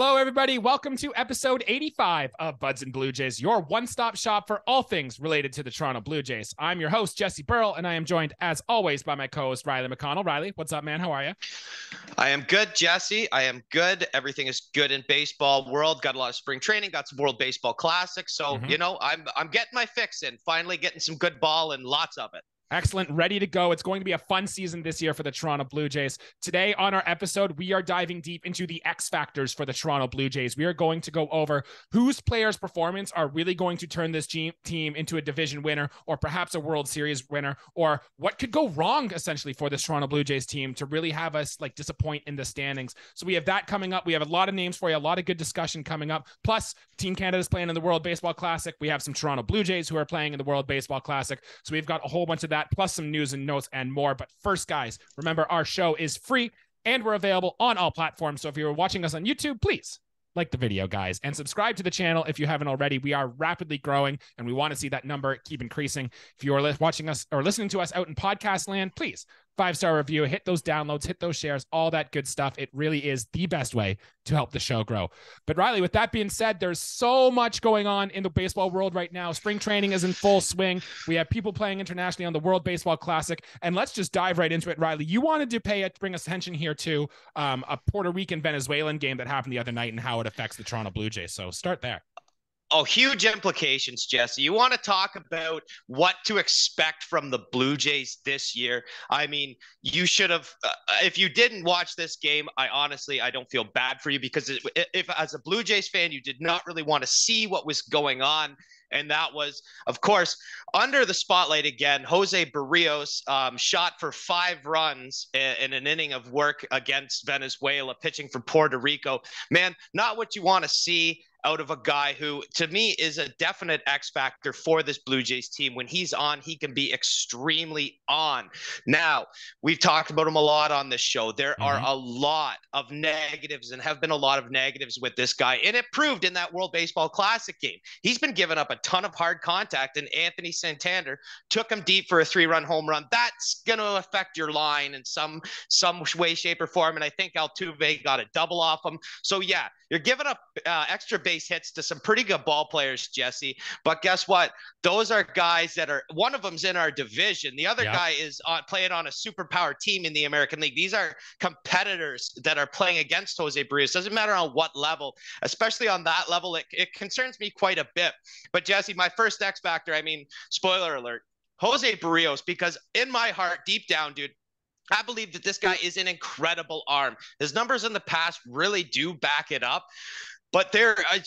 Hello, everybody. Welcome to episode 85 of Buds N Blue Jays, your one-stop shop for all things related to the Toronto Blue Jays. I'm your host, Jesse Burrell, and I am joined, as always, by my co-host, Riley McConnell. Riley, what's up, man? How are you? I am good, Jesse. I am good. Everything is good in baseball world. Got a lot of spring training, got some World Baseball Classics. So, you know, I'm getting my fix in, finally getting some good ball and lots of it. Excellent. Ready to go. It's going to be a fun season this year for the Toronto Blue Jays. Today on our episode, we are diving deep into the X factors for the Toronto Blue Jays. We are going to go over whose players' performance are really going to turn this team into a division winner or perhaps a World Series winner, or what could go wrong essentially for this Toronto Blue Jays team to really have us like disappoint in the standings. So we have that coming up. We have a lot of names for you, a lot of good discussion coming up. Plus, Team Canada's playing in the World Baseball Classic. We have some Toronto Blue Jays who are playing in the World Baseball Classic. So we've got a whole bunch of that, plus some news and notes and more. But first, guys, remember our show is free and we're available on all platforms. So if you're watching us on YouTube, please like the video, guys, and subscribe to the channel if you haven't already. We are rapidly growing and we want to see that number keep increasing. If you are watching us or listening to us out in podcast land, please 5-star review, hit those downloads, hit those shares, all that good stuff. It really is the best way to help the show grow. But Riley, with that being said, there's so much going on in the baseball world right now. Spring training is in full swing. We have people playing internationally on the World Baseball Classic. And let's just dive right into it, Riley. You wanted to bring attention here to a Puerto Rican-Venezuelan game that happened the other night and how it affects the Toronto Blue Jays. So start there. Oh, huge implications, Jesse. You want to talk about what to expect from the Blue Jays this year? I mean, you should have if you didn't watch this game, I don't feel bad for you, because if as a Blue Jays fan, you did not really want to see what was going on. And that was, of course, under the spotlight again. Jose Berrios shot for 5 runs in an inning of work against Venezuela, pitching for Puerto Rico. Man, not what you want to see out of a guy who, to me, is a definite X factor for this Blue Jays team. When he's on, he can be extremely on. Now, we've talked about him a lot on this show. There are a lot of negatives and have been a lot of negatives with this guy, and it proved in that World Baseball Classic game. He's been giving up a ton of hard contact, and Anthony Santander took him deep for a 3-run home run. That's going to affect your line in some way, shape, or form, and I think Altuve got a double off him. So, yeah, you're giving up extra base hits to some pretty good ball players, Jesse. But guess what? Those are guys that are, one of them's in our division. The other guy is playing on a superpower team in the American League. These are competitors that are playing against Jose Berrios. Doesn't matter on what level, especially on that level. It concerns me quite a bit. But Jesse, my first X factor, I mean, spoiler alert, Jose Berrios, because in my heart, deep down, dude, I believe that this guy is an incredible arm. His numbers in the past really do back it up. But there are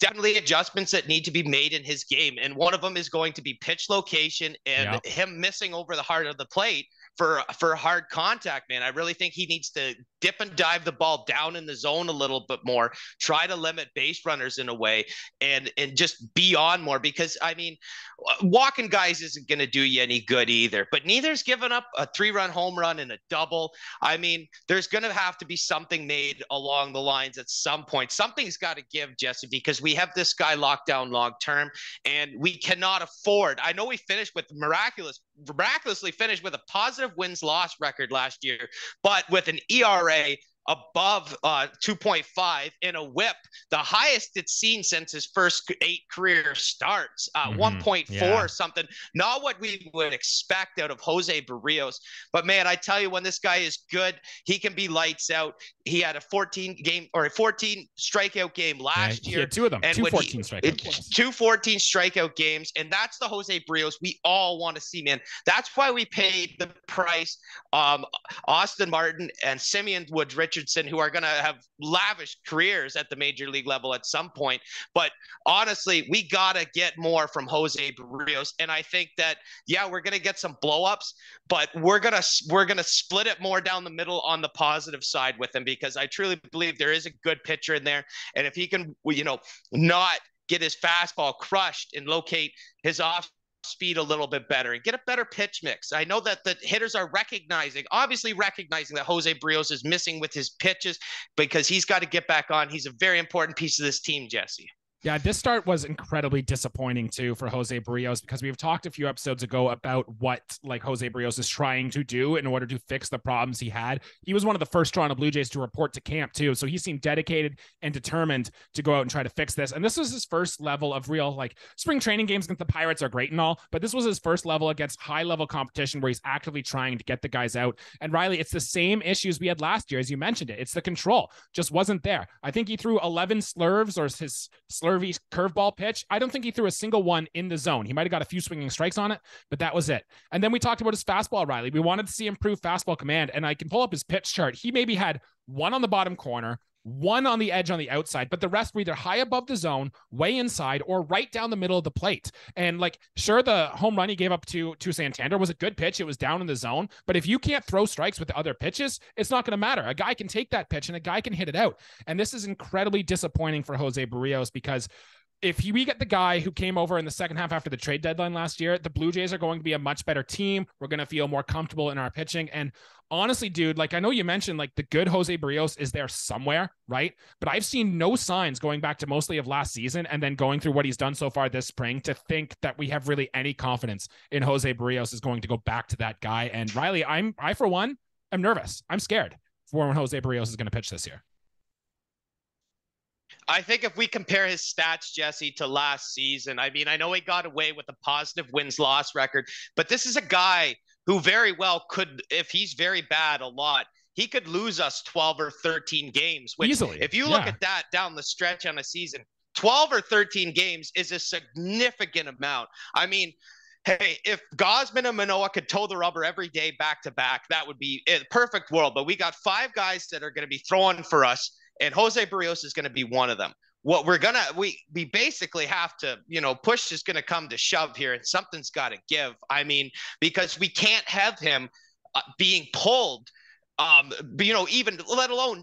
definitely adjustments that need to be made in his game. And one of them is going to be pitch location and him missing over the heart of the plate for hard contact, man. I really think he needs to dip and dive the ball down in the zone a little bit more, try to limit base runners in a way, and just be on more, because, I mean, walking guys isn't going to do you any good either. But neither's giving up a 3-run home run and a double. I mean, there's going to have to be something made along the lines at some point. Something's got to give, Jesse, because we have this guy locked down long term, and we cannot afford. I know we finished with miraculously finished with a positive wins-loss record last year, but with an ERA above 2.5 and a WHIP, the highest it's seen since his first 8 career starts, 1.4 something. Not what we would expect out of Jose Berrios. But man, I tell you, when this guy is good, he can be lights out. He had a 14 strikeout game last year. He had 2 of them, and 2 14 strikeout games. And that's the Jose Berrios we all want to see, man. That's why we paid the price. Austin Martin and Simeon Woods Richardson, who are going to have lavish careers at the major league level at some point. But honestly, we got to get more from Jose Berrios. And I think that, yeah, we're going to get some blowups, but we're going to split it more down the middle on the positive side with him, because I truly believe there is a good pitcher in there. And if he can, you know, not get his fastball crushed and locate his off speed a little bit better and get a better pitch mix. I know that the hitters are recognizing that Jose Berrios is missing with his pitches, because he's got to get back on. He's a very important piece of this team, Jesse. Yeah, this start was incredibly disappointing too for Jose Berrios, because we've talked a few episodes ago about what like Jose Berrios is trying to do in order to fix the problems he had. He was one of the first Toronto Blue Jays to report to camp too. So he seemed dedicated and determined to go out and try to fix this. And this was his first level of real, like, spring training games against the Pirates are great and all, but this was his first level against high level competition where he's actively trying to get the guys out. And Riley, it's the same issues we had last year, as you mentioned it. It's the control just wasn't there. I think he threw 11 slurves, or his slurvy curveball pitch. I don't think he threw a single one in the zone. He might have got a few swinging strikes on it, but that was it. And then we talked about his fastball, Riley. We wanted to see improved fastball command, and I can pull up his pitch chart. He maybe had one on the bottom corner, one on the edge on the outside, but the rest were either high above the zone, way inside, or right down the middle of the plate. And like, sure, the home run he gave up to Santander was a good pitch. It was down in the zone. But if you can't throw strikes with the other pitches, it's not going to matter. A guy can take that pitch and a guy can hit it out. And this is incredibly disappointing for Jose Berrios, because we get the guy who came over in the second half after the trade deadline last year, the Blue Jays are going to be a much better team. We're going to feel more comfortable in our pitching. And honestly, dude, like, I know you mentioned like the good Jose Berrios is there somewhere, right? But I've seen no signs going back to mostly of last season and then going through what he's done so far this spring to think that we have really any confidence in Jose Berrios is going to go back to that guy. And Riley, I, for one, am nervous. I'm scared for when Jose Berrios is going to pitch this year. I think if we compare his stats, Jesse, to last season, I mean, I know he got away with a positive wins-loss record, but this is a guy who very well could, if he's very bad a lot, he could lose us 12 or 13 games. Which, easily. If you look at that down the stretch on a season, 12 or 13 games is a significant amount. I mean, hey, if Gausman and Manoah could toe the rubber every day back-to-back, that would be a perfect world. But we got five guys that are going to be throwing for us, and Jose Berrios is going to be one of them. What we're going to, we basically have to, you know, push is going to come to shove here, and something's got to give. I mean, because we can't have him being pulled, you know, even let alone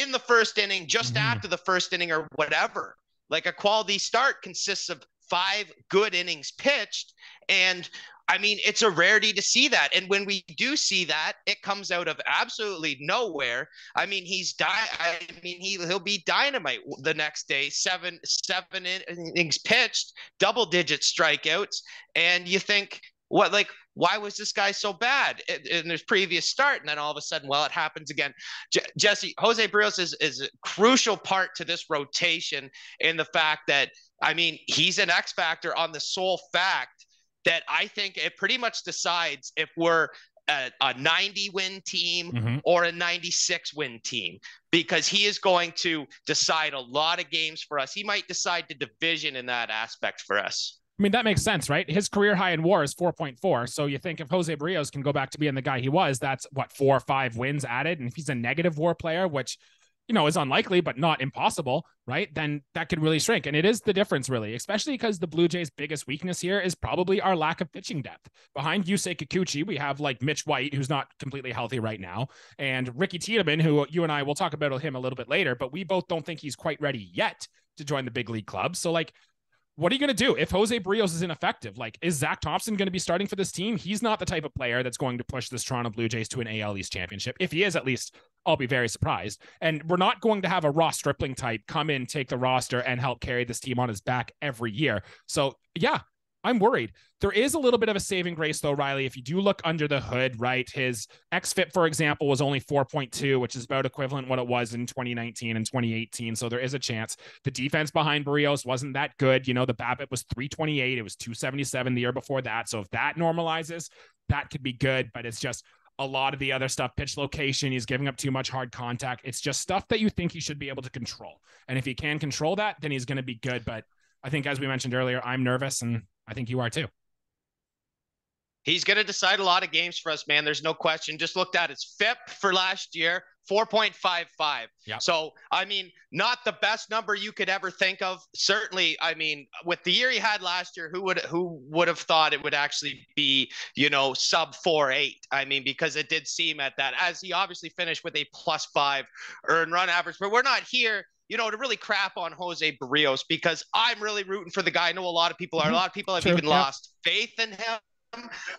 in the first inning, just after the first inning or whatever. Like, a quality start consists of five good innings pitched. And I mean, it's a rarity to see that. And when we do see that, it comes out of absolutely nowhere. I mean, he'll be dynamite the next day, seven innings pitched, double digit strikeouts. And you think, what, like, why was this guy so bad in his previous start? And then all of a sudden, well, it happens again. Jesse, Jose Berrios is a crucial part to this rotation, in the fact that, I mean, he's an X factor on the sole fact that I think it pretty much decides if we're a 90-win team or a 96-win team, because he is going to decide a lot of games for us. He might decide the division in that aspect for us. I mean, that makes sense, right? His career high in WAR is 4.4. So you think if Jose Berrios can go back to being the guy he was, that's what, 4 or 5 wins added. And if he's a negative WAR player, which, you know, is unlikely, but not impossible, right? Then that could really shrink. And it is the difference, really, especially because the Blue Jays' biggest weakness here is probably our lack of pitching depth. Behind Yusei Kikuchi, we have like Mitch White, who's not completely healthy right now, and Ricky Tiedemann, who you and I will talk about him a little bit later, but we both don't think he's quite ready yet to join the big league club. So like, what are you going to do if Jose Berrios is ineffective? Like, is Zach Thompson going to be starting for this team? He's not the type of player that's going to push this Toronto Blue Jays to an AL East championship. If he is, at least, I'll be very surprised. And we're not going to have a Ross Stripling type come in, take the roster, and help carry this team on his back every year. So, yeah, I'm worried. There is a little bit of a saving grace, though, Riley. If you do look under the hood, right, his xFIP, for example, was only 4.2, which is about equivalent what it was in 2019 and 2018. So there is a chance. The defense behind Berrios wasn't that good. You know, the BABIP was 328. It was 277 the year before that. So if that normalizes, that could be good. But it's just a lot of the other stuff, pitch location, he's giving up too much hard contact. It's just stuff that you think he should be able to control. And if he can control that, then he's going to be good. But I think, as we mentioned earlier, I'm nervous, and I think you are too. He's going to decide a lot of games for us, man. There's no question. Just looked at his FIP for last year, 4.55. Yep. So, I mean, not the best number you could ever think of. Certainly, I mean, with the year he had last year, who would have thought it would actually be, you know, sub 4.8? I mean, because it did seem at that, as he obviously finished with a +5 earned run average. But we're not here, you know, to really crap on Jose Berrios, because I'm really rooting for the guy. I know a lot of people are. A lot of people have even lost faith in him.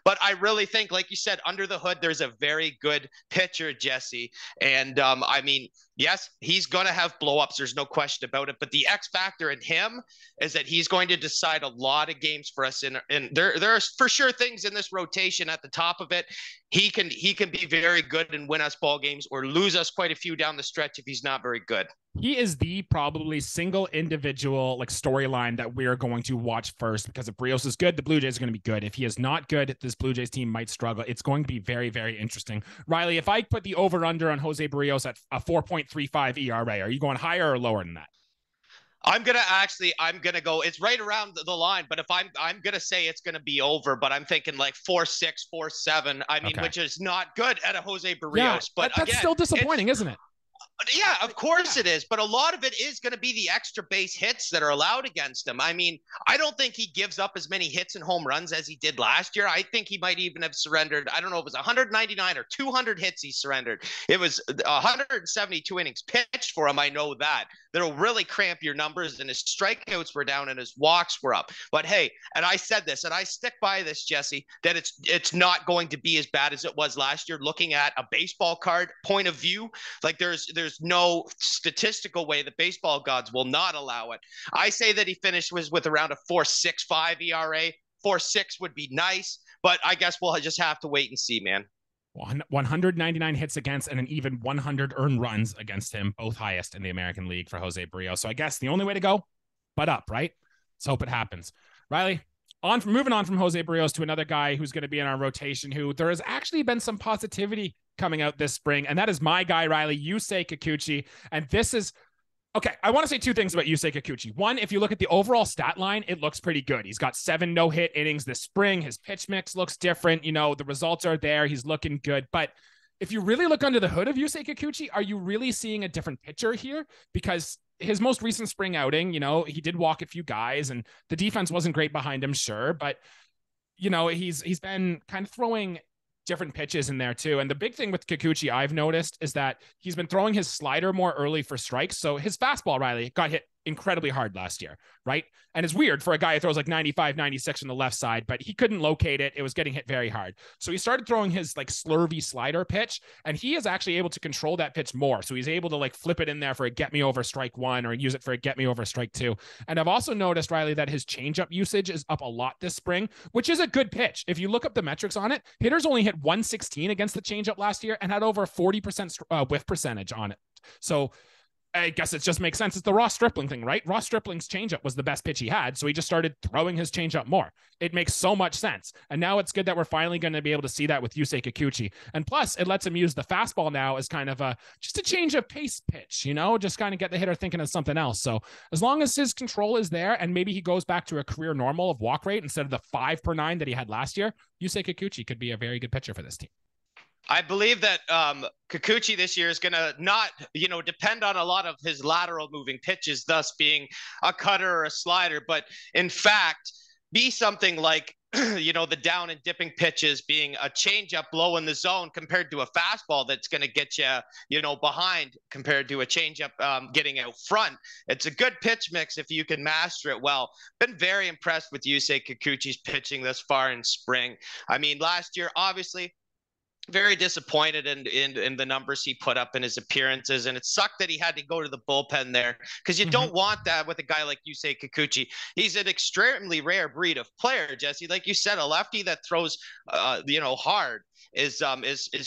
But I really think, like you said, under the hood, there's a very good pitcher, Jesse. And I mean, yes, he's going to have blowups. There's no question about it. But the X factor in him is that he's going to decide a lot of games for us. And there are for sure things in this rotation at the top of it. He can be very good and win us ball games or lose us quite a few down the stretch if he's not very good. He is the probably single individual like storyline that we are going to watch first, because if Berrios is good, the Blue Jays are going to be good. If he is not good, this Blue Jays team might struggle. It's going to be very, very interesting. Riley, if I put the over-under on Jose Berrios at a 4.35 ERA, are you going higher or lower than that? I'm going to go, it's right around the line, but if I'm going to say it's going to be over, but I'm thinking like 4.6, 4.7, I mean, okay, which is not good at a Jose Berrios, yeah, but that's again, still disappointing, isn't it? Yeah, of course it is. But a lot of it is going to be the extra base hits that are allowed against him. I mean, I don't think he gives up as many hits and home runs as he did last year. I think he might even have surrendered, I don't know if it was 199 or 200 hits he surrendered. It was 172 innings pitched for him. I know that. That'll really cramp your numbers, and his strikeouts were down and his walks were up. But hey, and I said this, and I stick by this, Jesse, that it's not going to be as bad as it was last year. Looking at a baseball card point of view, like there's no statistical way the baseball gods will not allow it. I say that he finished with around a 4.65 ERA. 4.6 would be nice, but I guess we'll just have to wait and see, man. 199 hits against and an even 100 earned runs against him, both highest in the American League for Jose Berrios. So I guess the only way to go, but up, right? Let's hope it happens. Riley, moving on from Jose Berrios to another guy who's going to be in our rotation, who there has actually been some positivity coming out this spring, and that is my guy, Riley, Yusei Kikuchi. And this is, okay, I want to say two things about Yusei Kikuchi. One, if you look at the overall stat line, it looks pretty good. He's got 7 no-hit innings this spring. His pitch mix looks different. You know, the results are there. He's looking good. But if you really look under the hood of Yusei Kikuchi, are you really seeing a different pitcher here? Because his most recent spring outing, you know, he did walk a few guys, and the defense wasn't great behind him, sure. But, you know, he's been kind of throwing different pitches in there too. And the big thing with Kikuchi I've noticed is that he's been throwing his slider more early for strikes. So his fastball, Riley, got hit incredibly hard last year, right? And it's weird for a guy who throws like 95, 96 on the left side, but he couldn't locate it. It was getting hit very hard. So he started throwing his like slurvy slider pitch, and he is actually able to control that pitch more. So he's able to like flip it in there for a get me over strike one, or use it for a get me over strike two. And I've also noticed, Riley, that his changeup usage is up a lot this spring, which is a good pitch. If you look up the metrics on it, hitters only hit 116 against the changeup last year and had over 40% whiff percentage on it. So I guess it just makes sense. It's the Ross Stripling thing, right? Ross Stripling's changeup was the best pitch he had, so he just started throwing his changeup more. It makes so much sense. And now it's good that we're finally going to be able to see that with Yusei Kikuchi. And plus, it lets him use the fastball now as kind of just a change of pace pitch, you know, just kind of get the hitter thinking of something else. So as long as his control is there, and maybe he goes back to a career normal of walk rate instead of the 5/9 that he had last year, Yusei Kikuchi could be a very good pitcher for this team. I believe that Kikuchi this year is going to not, you know, depend on a lot of his lateral moving pitches, thus being a cutter or a slider, but in fact, be something like, you know, the down and dipping pitches being a changeup low in the zone compared to a fastball that's going to get you, you know, behind compared to a changeup getting out front. It's a good pitch mix if you can master it well. Been very impressed with Yusei Kikuchi's pitching thus far in spring. I mean, last year, obviously, very disappointed in the numbers he put up in his appearances, and it sucked that he had to go to the bullpen there, because you don't want that with a guy like Yusei Kikuchi. He's an extremely rare breed of player, Jesse. Like you said, a lefty that throws, you know, hard is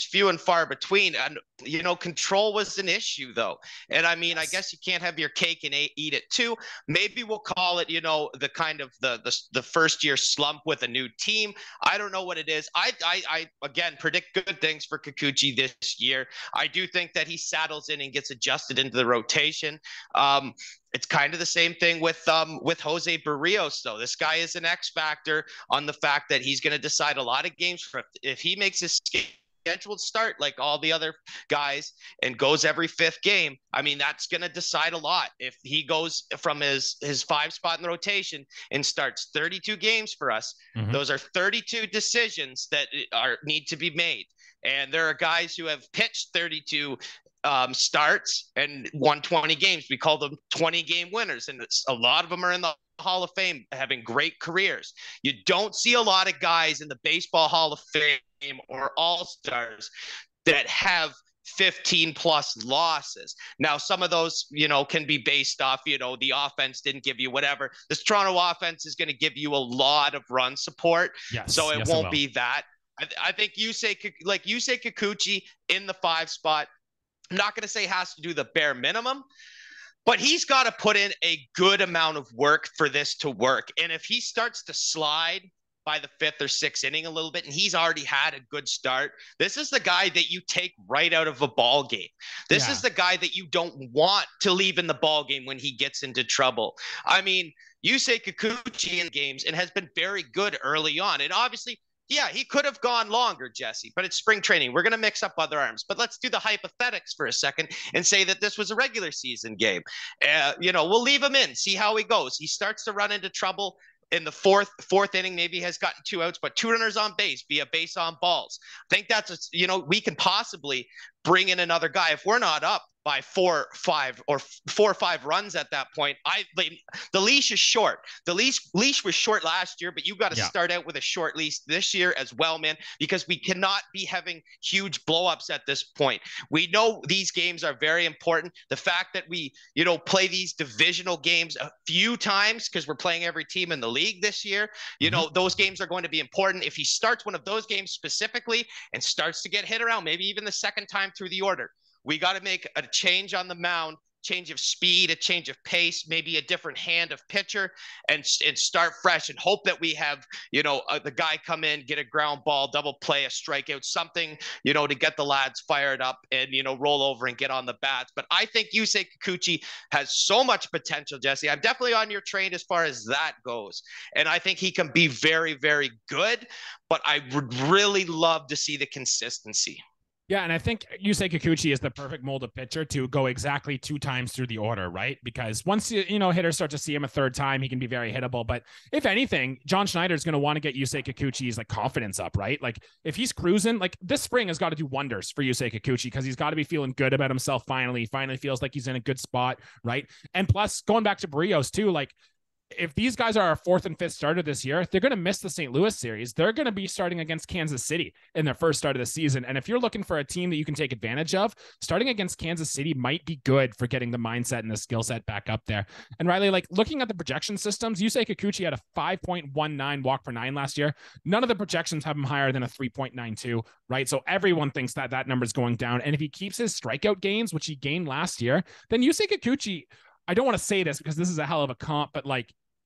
few and far between. And, you know, control was an issue though. And I mean, yes, I guess you can't have your cake and eat it too. Maybe we'll call it, you know, the kind of the first year slump with a new team. I don't know what it is. I again predict good things for Kikuchi this year. I do think that he saddles in and gets adjusted into the rotation. It's kind of the same thing with Jose Berrios, though. This guy is an X factor on the fact that he's going to decide a lot of games for if he makes his scheduled start like all the other guys and goes every fifth game. I mean, that's going to decide a lot. If he goes from his 5 spot in the rotation and starts 32 games for us, those are 32 decisions that need to be made. And there are guys who have pitched 32 starts and won 20 games. We call them 20 game winners, and a lot of them are in the Hall of Fame having great careers. You don't see a lot of guys in the Baseball Hall of Fame or All-Stars that have 15-plus losses. Now, some of those, can be based off, the offense didn't give you whatever. This Toronto offense is going to give you a lot of run support, so it won't be that. I think Yusei Kikuchi in the 5 spot, I'm not going to say has to do the bare minimum, but he's got to put in a good amount of work for this to work. And if he starts to slide by the 5th or 6th inning a little bit, and he's already had a good start, this is the guy that you take right out of a ball game. This is the guy that you don't want to leave in the ball game when he gets into trouble. I mean, Yusei Kikuchi in games and has been very good early on. And obviously, he could have gone longer, Jesse, but it's spring training. We're going to mix up other arms. But let's do the hypothetics for a second and say that this was a regular season game. We'll leave him in, see how he goes. He starts to run into trouble in the fourth inning, maybe has gotten 2 outs, but 2 runners on base via base on balls. I think that's, we can possibly bring in another guy. If we're not up by 4 or 5 runs at that point, the leash is short. The leash was short last year, but you got to start out with a short leash this year as well, man, because we cannot be having huge blowups at this point. We know these games are very important. The fact that we, play these divisional games a few times because we're playing every team in the league this year, those games are going to be important. If he starts one of those games specifically and starts to get hit around, maybe even the second time through the order, we got to make a change on the mound, change of speed, a change of pace, maybe a different hand of pitcher, and start fresh and hope that we have, the guy come in, get a ground ball, double play, a strikeout, something, to get the lads fired up and, roll over and get on the bats. But I think Yusei Kikuchi has so much potential, Jesse. I'm definitely on your train as far as that goes. And I think he can be very, very good, but I would really love to see the consistency. Yeah, and I think Yusei Kikuchi is the perfect mold of pitcher to go exactly 2 times through the order, right? Because once, hitters start to see him a 3rd time, he can be very hittable. But if anything, John Schneider is going to want to get Yusei Kikuchi's confidence up, right? Like if he's cruising, this spring has got to do wonders for Yusei Kikuchi because he's got to be feeling good about himself finally. He finally feels like he's in a good spot, right? And plus, going back to Berrios too, if these guys are our 4th and 5th starter this year, they're going to miss the St. Louis series. They're going to be starting against Kansas City in their first start of the season. And if you're looking for a team that you can take advantage of, starting against Kansas City might be good for getting the mindset and the skill set back up there. And Riley, looking at the projection systems, Yusei Kikuchi had a 5.19 walk per 9 last year. None of the projections have him higher than a 3.92, right? So everyone thinks that that number is going down. And if he keeps his strikeout gains, which he gained last year, then Yusei Kikuchi, I don't want to say this because this is a hell of a comp, but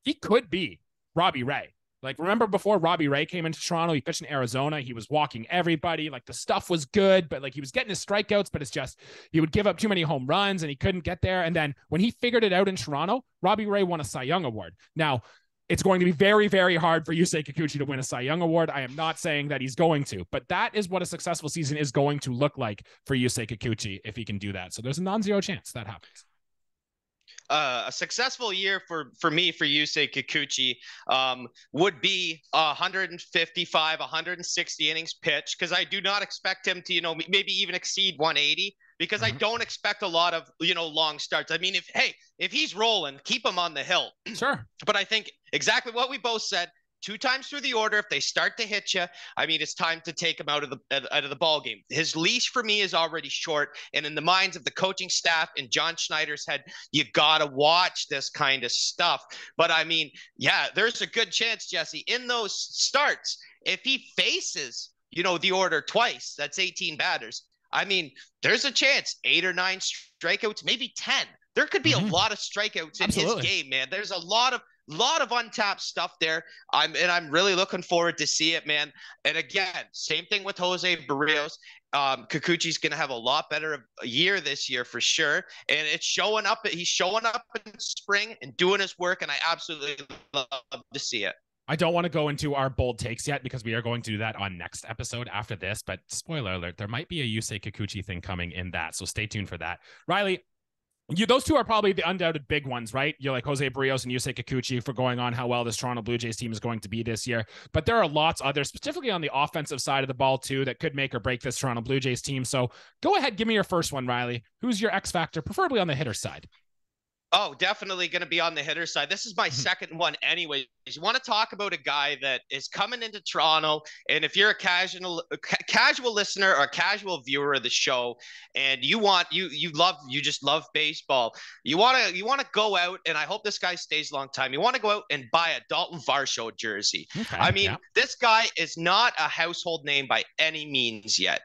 he could be Robbie Ray. Remember before Robbie Ray came into Toronto, he pitched in Arizona. He was walking everybody. The stuff was good, but he was getting his strikeouts, but it's just, he would give up too many home runs and he couldn't get there. And then when he figured it out in Toronto, Robbie Ray won a Cy Young Award. Now, it's going to be very, very hard for Yusei Kikuchi to win a Cy Young Award. I am not saying that he's going to, but that is what a successful season is going to look like for Yusei Kikuchi if he can do that. So there's a non-zero chance that happens. A successful year for Yusei Kikuchi would be 155, 160 innings pitched, because I do not expect him to, maybe even exceed 180, because I don't expect a lot of, long starts. I mean, if he's rolling, keep him on the hill. Sure. But I think exactly what we both said, 2 times through the order, if they start to hit you, I mean, it's time to take him out of the ball game. His leash for me is already short, and in the minds of the coaching staff and John Schneider's head, you gotta watch this kind of stuff. But I mean, there's a good chance, Jesse, in those starts, if he faces, the order twice, that's 18 batters. I mean, there's a chance 8 or 9 strikeouts, maybe 10. There could be a lot of strikeouts in his game, man. There's a lot of untapped stuff there. I'm really looking forward to see it, man. And again, same thing with Jose Berrios. Kikuchi's going to have a lot better of a year this year for sure. And it's showing up. He's showing up in spring and doing his work. And I absolutely love to see it. I don't want to go into our bold takes yet because we are going to do that on next episode after this, but spoiler alert, there might be a Yusei Kikuchi thing coming in that. So stay tuned for that. Riley, those 2 are probably the undoubted big ones, right? You're like Jose Berrios and Yusei Kikuchi for going on how well this Toronto Blue Jays team is going to be this year. But there are lots others, specifically on the offensive side of the ball too, that could make or break this Toronto Blue Jays team. So go ahead, give me your first one, Riley. Who's your X factor, preferably on the hitter side? Oh, definitely going to be on the hitter side. This is my second one anyways. You want to talk about a guy that is coming into Toronto, and if you're a casual listener or a casual viewer of the show and you just love baseball, you want to go out, and I hope this guy stays a long time, you want to go out and buy a Dalton Varsho jersey. Okay, I mean, yeah. This guy is not a household name by any means yet,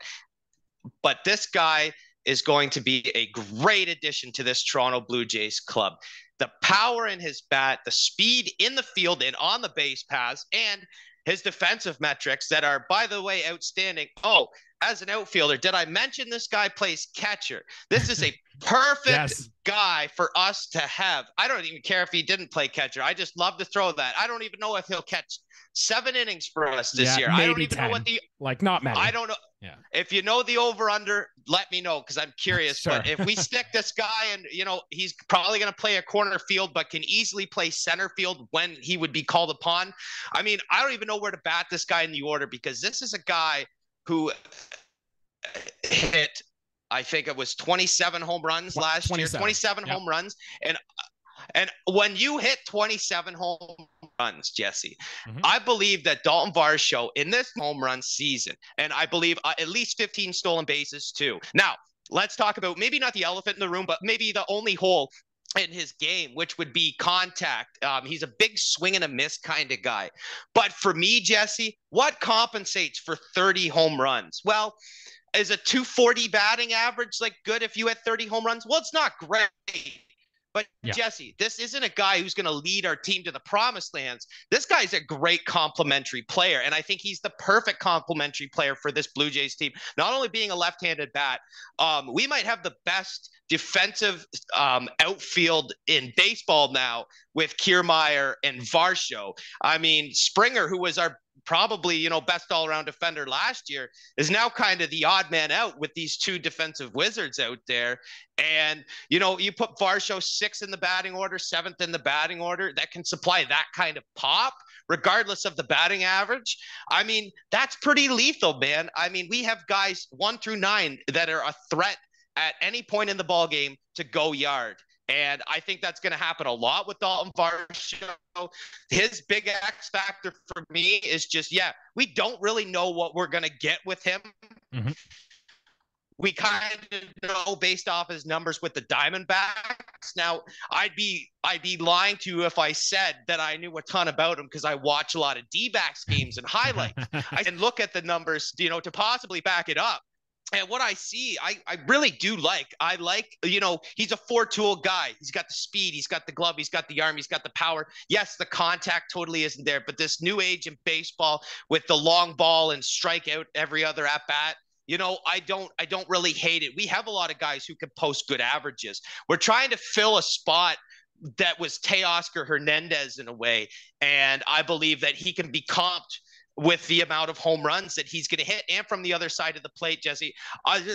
but this guy is going to be a great addition to this Toronto Blue Jays club. The power in his bat, the speed in the field and on the base paths, and his defensive metrics that are, by the way, outstanding. Oh, as an outfielder, did I mention this guy plays catcher? This is a perfect yes. guy for us to have. I don't even care if he didn't play catcher. I just love to throw that. I don't even know if he'll catch 7 innings for us this year. I don't even 10. Know what the like not many. I don't know. Yeah. If you know the over-under, let me know because I'm curious. Sure. But if we stick this guy and, you know, he's probably going to play a corner field but can easily play center field when he would be called upon. I mean, I don't even know where to bat this guy in the order because this is a guy who hit, I think it was 27 home runs last year. 27 yep. home runs. And when you hit 27 home runs, Jesse, mm-hmm. I believe that Dalton Varsho in this home run season, and I believe at least 15 stolen bases too. Now, let's talk about maybe not the elephant in the room, but maybe the only hole in his game, which would be contact. He's a big swing and a miss kind of guy. But for me, Jesse, what compensates for 30 home runs? Well, is a 240 batting average like good if you had 30 home runs? Well, it's not great. But, yeah. Jesse, this isn't a guy who's going to lead our team to the promised lands. This guy's a great complementary player, and I think he's the perfect complementary player for this Blue Jays team. Not only being a left-handed bat, we might have the best defensive outfield in baseball now with Kiermaier and Varsho. I mean, Springer, who was our probably, you know, best all-around defender last year, is now kind of the odd man out with these two defensive wizards out there. And, you know, you put Varsho 6th in the batting order, 7th in the batting order, that can supply that kind of pop, regardless of the batting average. I mean, that's pretty lethal, man. I mean, we have guys 1 through 9 that are a threat at any point in the ball game to go yard. And I think that's going to happen a lot with Dalton Varsho. His big X factor for me is just, we don't really know what we're going to get with him. Mm-hmm. We kind of know based off his numbers with the Diamondbacks. Now, I'd be lying to you if I said that I knew a ton about him because I watch a lot of D-backs games and highlights. I can look at the numbers, you know, to possibly back it up. And what I see, I really do like. I like, you know, he's a 4-tool guy. He's got the speed. He's got the glove. He's got the arm. He's got the power. Yes, the contact totally isn't there. But this new age in baseball with the long ball and strike out every other at-bat, you know, I don't really hate it. We have a lot of guys who can post good averages. We're trying to fill a spot that was Teoscar Hernandez in a way. And I believe that he can be comped with the amount of home runs that he's going to hit. And from the other side of the plate, Jesse,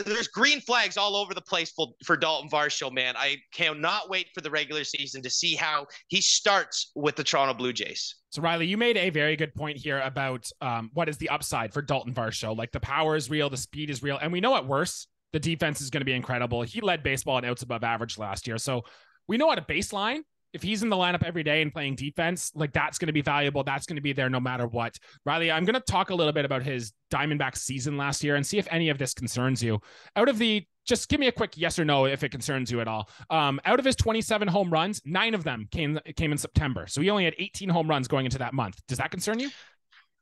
there's green flags all over the place for Dalton Varsho, man. I cannot wait for the regular season to see how he starts with the Toronto Blue Jays. So, Riley, you made a very good point here about what is the upside for Dalton Varsho. Like, the power is real, the speed is real. And we know at worst, the defense is going to be incredible. He led baseball at outs above average last year. So we know at a baseline, if he's in the lineup every day and playing defense, like, that's going to be valuable. That's going to be there no matter what. Riley, I'm going to talk a little bit about his Diamondback season last year and see if any of this concerns you. Just give me a quick yes or no if it concerns you at all. Out of his 27 home runs, 9 of them came in September. So he only had 18 home runs going into that month. Does that concern you?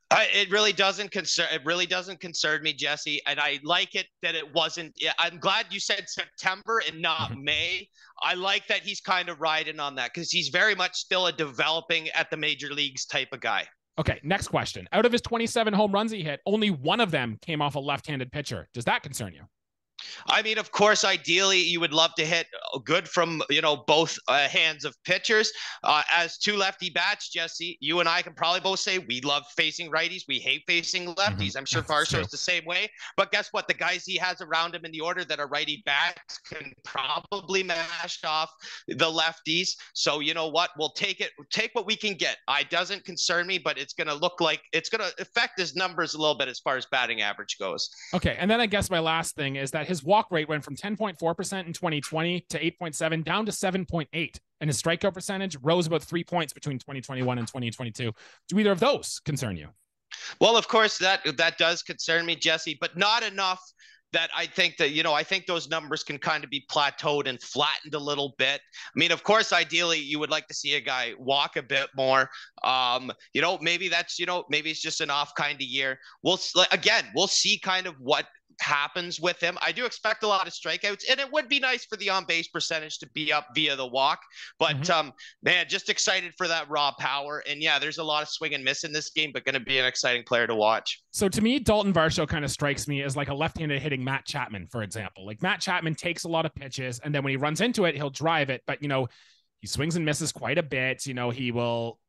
It really doesn't concern me, Jesse. And I like it that it wasn't. I'm glad you said September and not May. I like that he's kind of riding on that because he's very much still a developing at the major leagues type of guy. Okay, next question. Out of his 27 home runs he hit, only 1 of them came off a left-handed pitcher. Does that concern you? I mean, of course, ideally, you would love to hit good from, you know, both hands of pitchers. As two lefty bats, Jesse, you and I can probably both say we love facing righties. We hate facing lefties. Mm-hmm. I'm sure Varsho is the same way. But guess what? The guys he has around him in the order that are righty bats can probably mash off the lefties. So you know what? We'll take it. Take what we can get. It doesn't concern me, but it's going to look like it's going to affect his numbers a little bit as far as batting average goes. Okay. And then I guess my last thing is that his walk rate went from 10.4% in 2020 to 8.7 down to 7.8. And his strikeout percentage rose about 3 points between 2021 and 2022. Do either of those concern you? Well, of course, that does concern me, Jesse, but not enough that I think that, you know, I think those numbers can kind of be plateaued and flattened a little bit. I mean, of course, ideally, you would like to see a guy walk a bit more. You know, maybe that's, you know, maybe it's just an off kind of year. We'll see kind of what happens with him. I do expect a lot of strikeouts, and it would be nice for the on-base percentage to be up via the walk, but man, just excited for that raw power. And yeah, there's a lot of swing and miss in this game, but going to be an exciting player to watch. So to me, Dalton Varsho kind of strikes me as like a left-handed hitting Matt Chapman, for example. Like Matt Chapman takes a lot of pitches, and then when he runs into it, he'll drive it, but you know, he swings and misses quite a bit. You know, he will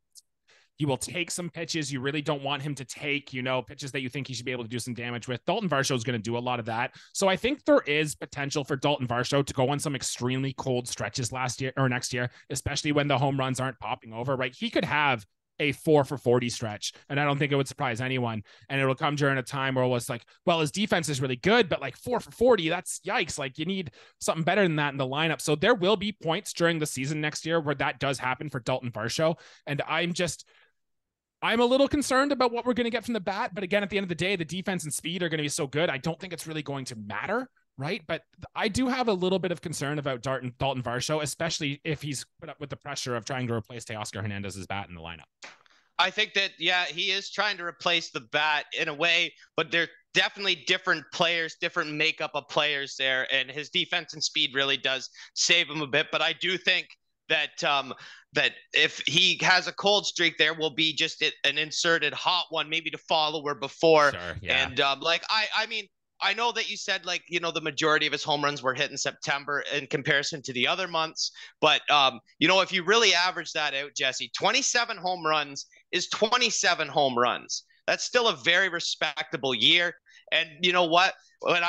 take some pitches you really don't want him to take, you know, pitches that you think he should be able to do some damage with. Dalton Varsho is going to do a lot of that. So I think there is potential for Dalton Varsho to go on some extremely cold stretches last year or next year, especially when the home runs aren't popping over, right? He could have a 4 for 40 stretch, and I don't think it would surprise anyone. And it'll come during a time where it was like, well, his defense is really good, but like 4 for 40, that's yikes. Like you need something better than that in the lineup. So there will be points during the season next year where that does happen for Dalton Varsho. And I'm a little concerned about what we're going to get from the bat. But again, at the end of the day, the defense and speed are going to be so good. I don't think it's really going to matter, right? But I do have a little bit of concern about Dalton Varsho, especially if he's put up with the pressure of trying to replace Teoscar Hernandez's bat in the lineup. I think that, yeah, he is trying to replace the bat in a way, but they're definitely different players, different makeup of players there. And his defense and speed really does save him a bit. But I do think that if he has a cold streak, there will be just an inserted hot one, maybe to follow or before. Sure, yeah. And I mean, I know that you said, like, you know, the majority of his home runs were hit in September in comparison to the other months. But, you know, if you really average that out, Jesse, 27 home runs is 27 home runs. That's still a very respectable year. And you know what? When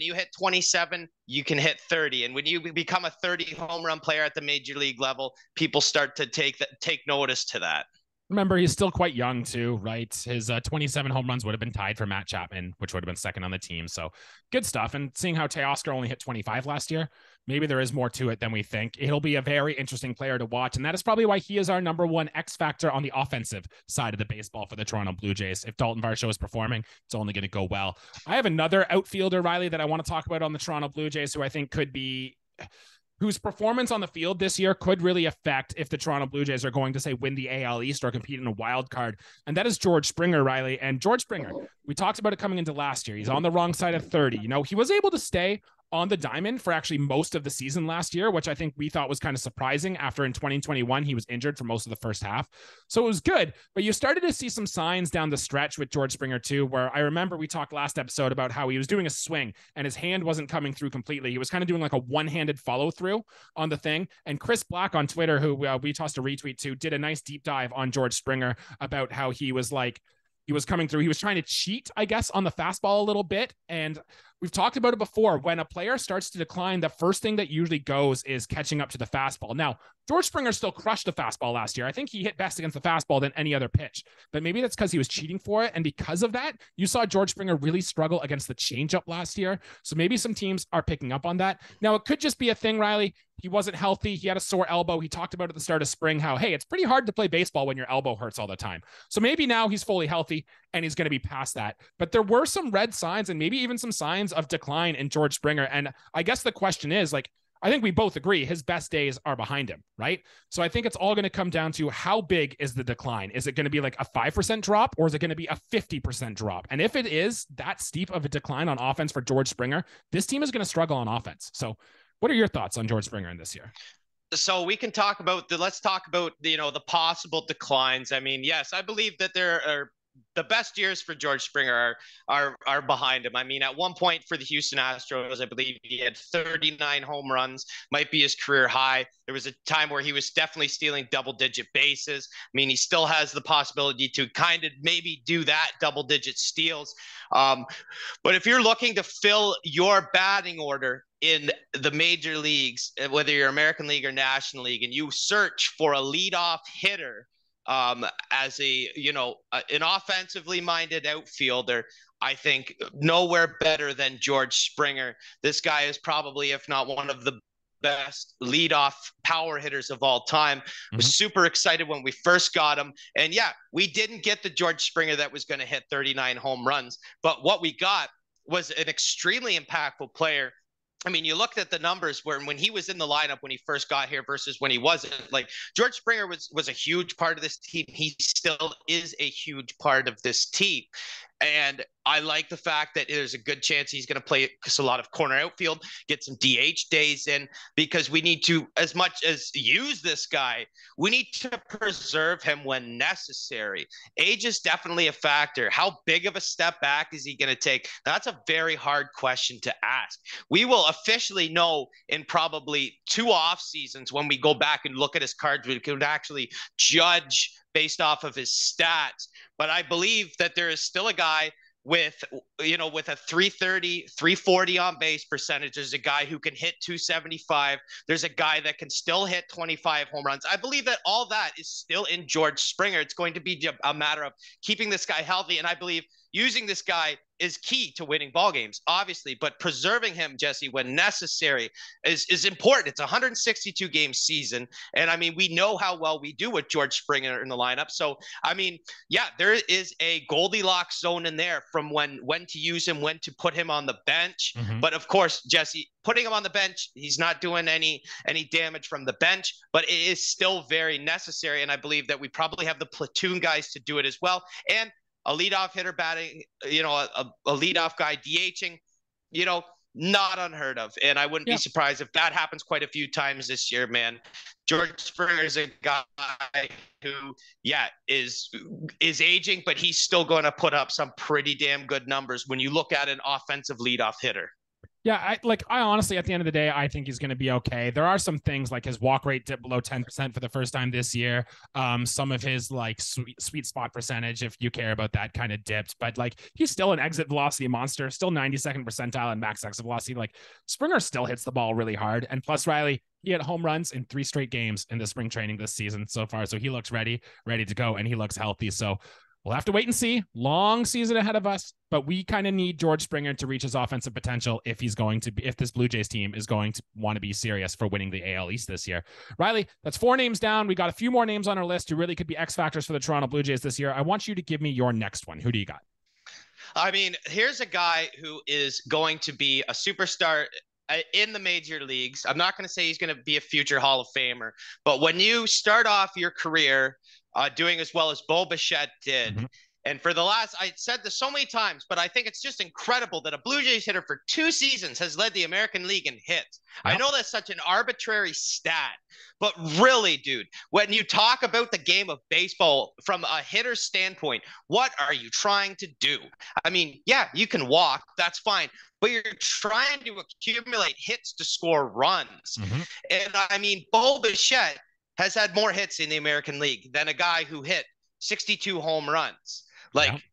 you hit 27, you can hit 30. And when you become a 30 home run player at the major league level, people start to take notice to that. Remember, he's still quite young too, right? His 27 home runs would have been tied for Matt Chapman, which would have been second on the team. So good stuff. And seeing how Teoscar only hit 25 last year, maybe there is more to it than we think. It'll be a very interesting player to watch. And that is probably why he is our number one X factor on the offensive side of the baseball for the Toronto Blue Jays. If Dalton Varsho is performing, it's only going to go well. I have another outfielder, Riley, that I want to talk about on the Toronto Blue Jays, who I think could be... whose performance on the field this year could really affect if the Toronto Blue Jays are going to, say, win the AL East or compete in a wild card. And that is George Springer, Riley. And George Springer, we talked about it coming into last year. He's on the wrong side of 30. You know, he was able to stay on the diamond for actually most of the season last year, which I think we thought was kind of surprising after in 2021, he was injured for most of the first half. So it was good, but you started to see some signs down the stretch with George Springer too, where I remember we talked last episode about how he was doing a swing and his hand wasn't coming through completely. He was kind of doing like a one-handed follow through on the thing. And Chris Black on Twitter, who we tossed a retweet to, did a nice deep dive on George Springer about how he was like, he was coming through. He was trying to cheat, I guess, on the fastball a little bit. And we've talked about it before. When a player starts to decline, the first thing that usually goes is catching up to the fastball. Now, George Springer still crushed the fastball last year. I think he hit best against the fastball than any other pitch, but maybe that's because he was cheating for it. And because of that, you saw George Springer really struggle against the changeup last year. So maybe some teams are picking up on that. Now, it could just be a thing, Riley. He wasn't healthy. He had a sore elbow. He talked about at the start of spring how, hey, it's pretty hard to play baseball when your elbow hurts all the time. So maybe now he's fully healthy and he's going to be past that. But there were some red signs and maybe even some signs of decline in George Springer. And I guess the question is, like, I think we both agree his best days are behind him, right? So I think it's all going to come down to how big is the decline? Is it going to be like a 5% drop or is it going to be a 50% drop? And if it is that steep of a decline on offense for George Springer, this team is going to struggle on offense. So what are your thoughts on George Springer in this year? So we can talk about the possible declines. I mean, yes, I believe that there are the best years for George Springer are behind him. I mean, at one point for the Houston Astros, I believe he had 39 home runs, might be his career high. There was a time where he was definitely stealing double-digit bases. I mean, he still has the possibility to kind of maybe do that, double-digit steals. But if you're looking to fill your batting order in the major leagues, whether you're American League or National League, and you search for a leadoff hitter, as a, you know, an offensively minded outfielder, I think nowhere better than George Springer. This guy is probably, if not one of the best leadoff power hitters of all time. Mm-hmm. Was super excited when we first got him. And yeah, we didn't get the George Springer that was going to hit 39 home runs, but what we got was an extremely impactful player. I mean, you looked at the numbers when he was in the lineup when he first got here versus when he wasn't. Like, George Springer was a huge part of this team. He still is a huge part of this team. And I like the fact that there's a good chance he's going to play a lot of corner outfield, get some DH days in, because we need to, as much as use this guy, we need to preserve him when necessary. Age is definitely a factor. How big of a step back is he going to take? That's a very hard question to ask. We will officially know in probably two off seasons when we go back and look at his cards. We can actually judge based off of his stats. But I believe that there is still a guy with a 330, 340 on base percentage. There's a guy who can hit 275. There's a guy that can still hit 25 home runs. I believe that all that is still in George Springer. It's going to be a matter of keeping this guy healthy. And I believe using this guy is key to winning ball games, obviously, but preserving him, Jesse, when necessary is important. It's a 162 game season. And I mean, we know how well we do with George Springer in the lineup. So, I mean, yeah, there is a Goldilocks zone in there from when to use him, when to put him on the bench. Mm-hmm. But of course, Jesse, putting him on the bench, he's not doing any damage from the bench, but it is still very necessary. And I believe that we probably have the platoon guys to do it as well. And a leadoff hitter batting, a leadoff guy DHing, not unheard of. And I wouldn't be surprised if that happens quite a few times this year, man. George Springer is a guy who, is aging, but he's still going to put up some pretty damn good numbers when you look at an offensive leadoff hitter. Yeah, I honestly, at the end of the day, I think he's going to be okay. There are some things like his walk rate dipped below 10% for the first time this year. Some of his sweet spot percentage, if you care about that, kind of dipped. But he's still an exit velocity monster, still 92nd percentile and max exit velocity. Springer still hits the ball really hard. And plus, Riley, he had home runs in 3 straight games in the spring training this season so far. So he looks ready to go, and he looks healthy. So we'll have to wait and see. Long season ahead of us, but we kind of need George Springer to reach his offensive potential if this Blue Jays team is going to want to be serious for winning the AL East this year. Riley, that's 4 names down. We got a few more names on our list who really could be X factors for the Toronto Blue Jays this year. I want you to give me your next one. Who do you got? I mean, here's a guy who is going to be a superstar in the major leagues. I'm not going to say he's going to be a future Hall of Famer, but when you start off your career doing as well as Bo Bichette did, mm-hmm. and for the last, I said this so many times, but I think it's just incredible that a Blue Jays hitter for 2 seasons has led the American League in hits. Wow. I know that's such an arbitrary stat, but really, dude, when you talk about the game of baseball from a hitter's standpoint, what are you trying to do? I mean, yeah, you can walk, that's fine, but you're trying to accumulate hits to score runs. Mm-hmm. And I mean, Bo Bichette has had more hits in the American League than a guy who hit 62 home runs.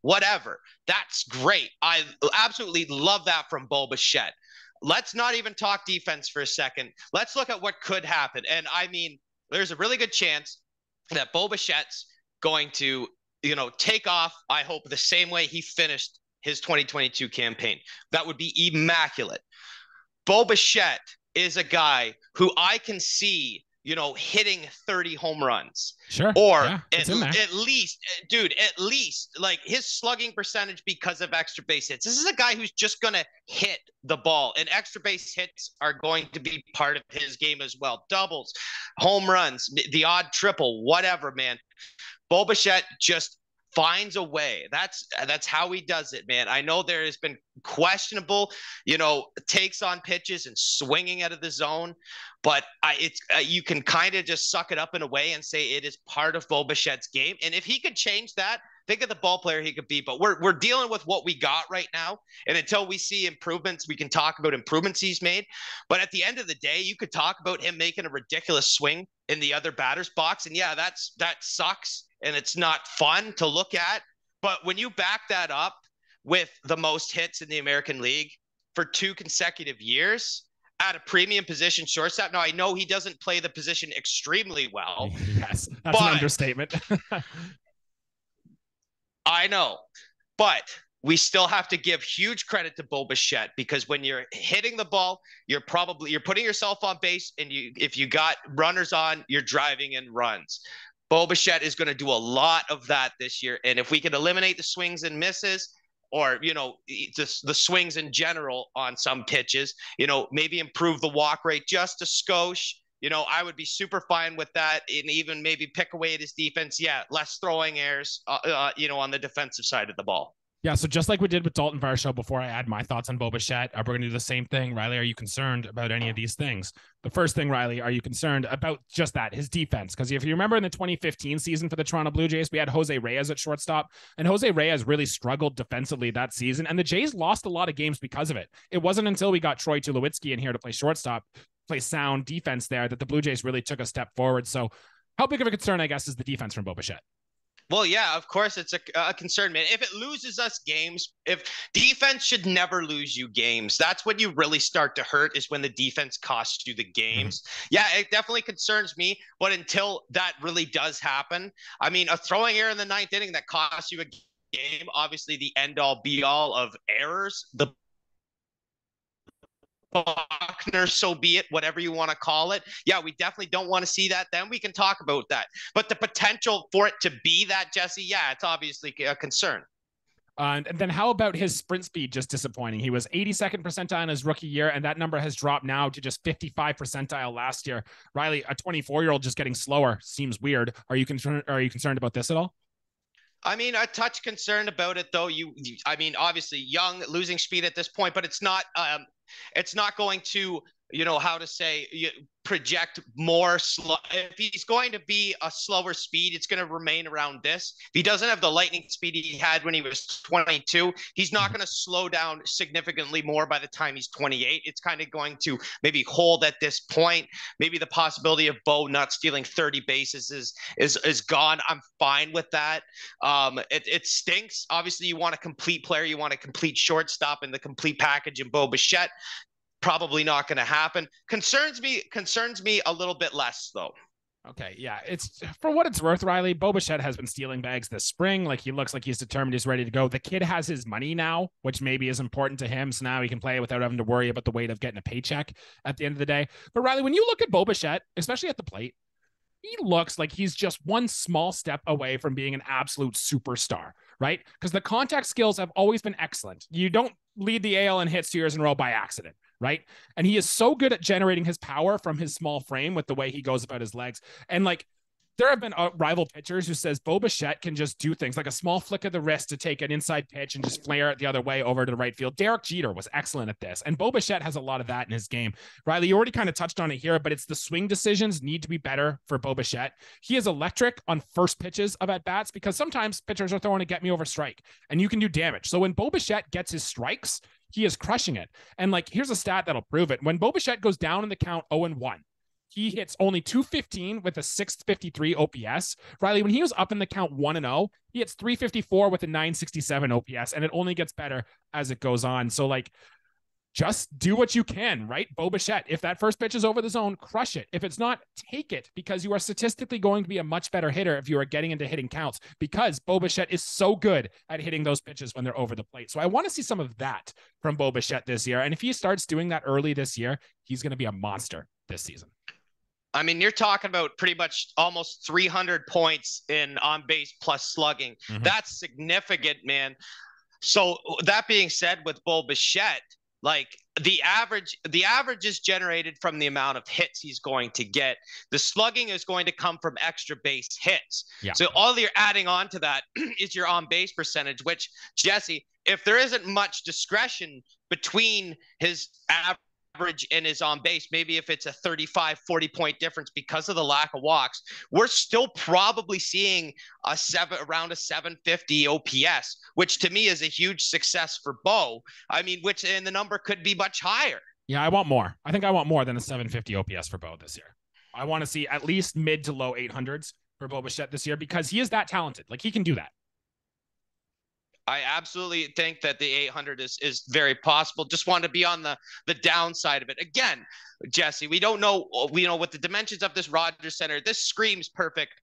Whatever. That's great. I absolutely love that from Bo Bichette. Let's not even talk defense for a second. Let's look at what could happen. And I mean, there's a really good chance that Bo Bichette's going to, take off, I hope, the same way he finished his 2022 campaign. That would be immaculate. Bo Bichette is a guy who I can see hitting 30 home runs. Sure. Or at least his slugging percentage because of extra base hits. This is a guy who's just going to hit the ball, and extra base hits are going to be part of his game as well. Doubles, home runs, the odd triple, whatever, man. Bo Bichette just finds a way. That's how he does it, man. I know there has been questionable, takes on pitches and swinging out of the zone, but you can kind of just suck it up in a way and say it is part of Bo Bichette's game. And if he could change that, think of the ball player he could be. But we're dealing with what we got right now, and until we see improvements, we can talk about improvements he's made. But at the end of the day, you could talk about him making a ridiculous swing in the other batter's box, and yeah, that sucks. And it's not fun to look at. But when you back that up with the most hits in the American League for 2 consecutive years, at a premium position, shortstop. Now, I know he doesn't play the position extremely well. Yes, that's an understatement. I know, but we still have to give huge credit to Bo Bichette, because when you're hitting the ball, you're putting yourself on base, and if you got runners on, you're driving in runs. Bo Bichette is going to do a lot of that this year, and if we can eliminate the swings and misses, or, you know, just the swings in general on some pitches, you know, maybe improve the walk rate just a skosh. You know, I would be super fine with that, and even maybe pick away at his defense. Yeah, less throwing errors, you know, on the defensive side of the ball. Yeah, so just like we did with Dalton Varsho, before I add my thoughts on Bo Bichette, we're going to do the same thing. Riley, are you concerned about any of these things? The first thing, Riley, are you concerned about just that, his defense? Because if you remember in the 2015 season for the Toronto Blue Jays, we had Jose Reyes at shortstop, and Jose Reyes really struggled defensively that season, and the Jays lost a lot of games because of it. It wasn't until we got Troy Tulowitzki in here to play shortstop, play sound defense there, that the Blue Jays really took a step forward. So how big of a concern, I guess, is the defense from Bo Bichette? Well, yeah, of course, it's a concern, man. If it loses us games, if defense should never lose you games, that's when you really start to hurt, is when the defense costs you the games. Yeah, it definitely concerns me. But until that really does happen, I mean, a throwing error in the ninth inning that costs you a game, obviously the end all be all of errors, the Buckner, so be it, whatever you want to call it. Yeah, we definitely don't want to see that. Then we can talk about that. But the potential for it to be that, Jesse, yeah, it's obviously a concern. And then how about his sprint speed? Just disappointing. He was 82nd percentile in his rookie year, and that number has dropped now to just 55 percentile last year. Riley, a 24-year-old just getting slower seems weird. Are you concerned about this at all? I mean, a touch concerned about it, though. I mean, obviously young, losing speed at this point, but it's not going to, you know, how to say, project more slow. If he's going to be a slower speed, it's going to remain around this. If he doesn't have the lightning speed he had when he was 22, he's not going to slow down significantly more by the time he's 28. It's kind of going to maybe hold at this point. Maybe the possibility of Bo not stealing 30 bases is gone. I'm fine with that. It stinks. Obviously, you want a complete player. You want a complete shortstop and the complete package in Bo Bichette. Probably not going to happen. Concerns me a little bit less, though. Okay, yeah, it's for what it's worth, Riley. Bo Bichette has been stealing bags this spring. Like, he looks like he's determined, he's ready to go. The kid has his money now, which maybe is important to him. So now he can play without having to worry about the weight of getting a paycheck at the end of the day. But Riley, when you look at Bo Bichette, especially at the plate, he looks like he's just one small step away from being an absolute superstar, right? Because the contact skills have always been excellent. You don't lead the AL in hits 2 years in a row by accident, right? And he is so good at generating his power from his small frame with the way he goes about his legs. And like, there have been rival pitchers who says Bo Bichette can just do things like a small flick of the wrist to take an inside pitch and just flare it the other way over to the right field. Derek Jeter was excellent at this. And Bo Bichette has a lot of that in his game. Riley, you already kind of touched on it here, but it's the swing decisions need to be better for Bo Bichette. He is electric on first pitches of at-bats, because sometimes pitchers are throwing a get-me-over strike and you can do damage. So when Bo Bichette gets his strikes, he is crushing it. And like, here's a stat that'll prove it. When Bo Bichette goes down in the count 0-1, he hits only .215 with a .653 OPS. Riley, when he was up in the count 1-0, he hits .354 with a .967 OPS, and it only gets better as it goes on. So like, just do what you can, right? Bo Bichette, if that first pitch is over the zone, crush it. If it's not, take it, because you are statistically going to be a much better hitter if you are getting into hitting counts, because Bo Bichette is so good at hitting those pitches when they're over the plate. So I want to see some of that from Bo Bichette this year. And if he starts doing that early this year, he's going to be a monster this season. I mean, you're talking about pretty much almost 300 points in on base plus slugging. Mm-hmm. That's significant, man. So that being said, with Bo Bichette, like, the average is generated from the amount of hits he's going to get. The slugging is going to come from extra base hits. Yeah. So all you're adding on to that is your on base percentage, which, Jesse, if there isn't much discretion between his average and his on base, maybe if it's a 35-40 point difference because of the lack of walks, we're still probably seeing around a 750 OPS, which to me is a huge success for Bo. I mean, which, and the number could be much higher. Yeah, I want more. I think I want more than a 750 OPS for Bo this year. I want to see at least mid to low 800s for Bo Bichette this year, because he is that talented. Like, he can do that. I absolutely think that the 800 is very possible. Just want to be on the downside of it. Again, Jesse, we don't know, we know what the dimensions of this Rogers Center, this screams perfect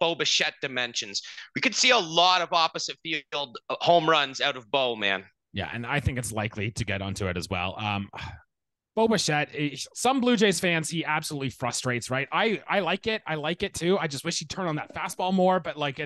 Bo Bichette dimensions. We could see a lot of opposite field home runs out of Bo, man. Yeah, and I think it's likely to get onto it as well. Bo Bichette, some Blue Jays fans, he absolutely frustrates, right? I like it. I like it too. I just wish he'd turn on that fastball more, but like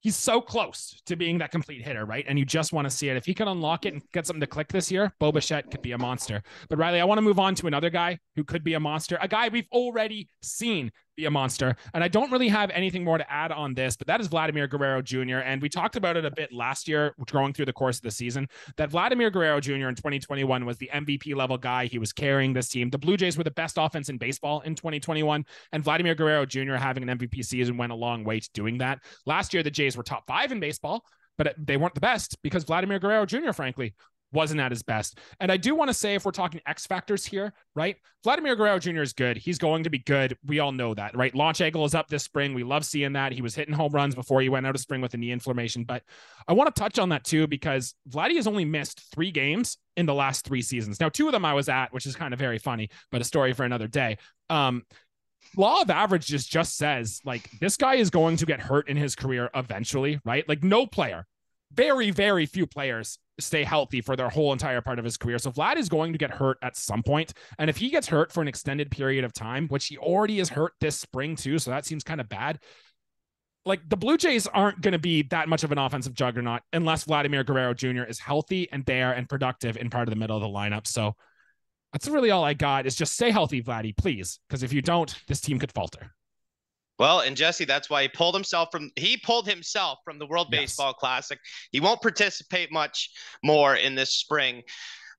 he's so close to being that complete hitter, right? And you just want to see it. If he can unlock it and get something to click this year, Bo Bichette could be a monster. But Riley, I want to move on to another guy who could be a monster, a guy we've already seen be a monster. And I don't really have anything more to add on this, but that is Vladimir Guerrero Jr. And we talked about it a bit last year, growing through the course of the season, that Vladimir Guerrero Jr. in 2021 was the MVP level guy. He was carrying this team. The Blue Jays were the best offense in baseball in 2021. And Vladimir Guerrero Jr. having an MVP season went a long way to doing that. Last year, the Jays were top 5 in baseball, but they weren't the best because Vladimir Guerrero Jr., frankly, wasn't at his best. And I do want to say, if we're talking X factors here, right? Vladimir Guerrero Jr. is good. He's going to be good. We all know that, right? Launch angle is up this spring. We love seeing that. He was hitting home runs before he went out of spring with a knee inflammation. But I want to touch on that too, because Vladdy has only missed 3 games in the last 3 seasons. Now, 2 of them I was at, which is kind of very funny, but a story for another day. Law of averages just says, like, this guy is going to get hurt in his career eventually, right? Like, no player, very, very few players stay healthy for their whole entire part of his career. So Vlad is going to get hurt at some point. And if he gets hurt for an extended period of time, which he already is hurt this spring too, so that seems kind of bad. Like, the Blue Jays aren't going to be that much of an offensive juggernaut unless Vladimir Guerrero Jr. is healthy and there and productive in part of the middle of the lineup. So that's really all I got, is just stay healthy, Vladdy, please. Because if you don't, this team could falter. Well, and Jesse, that's why he pulled himself from the World Baseball Classic. He won't participate much more in this spring.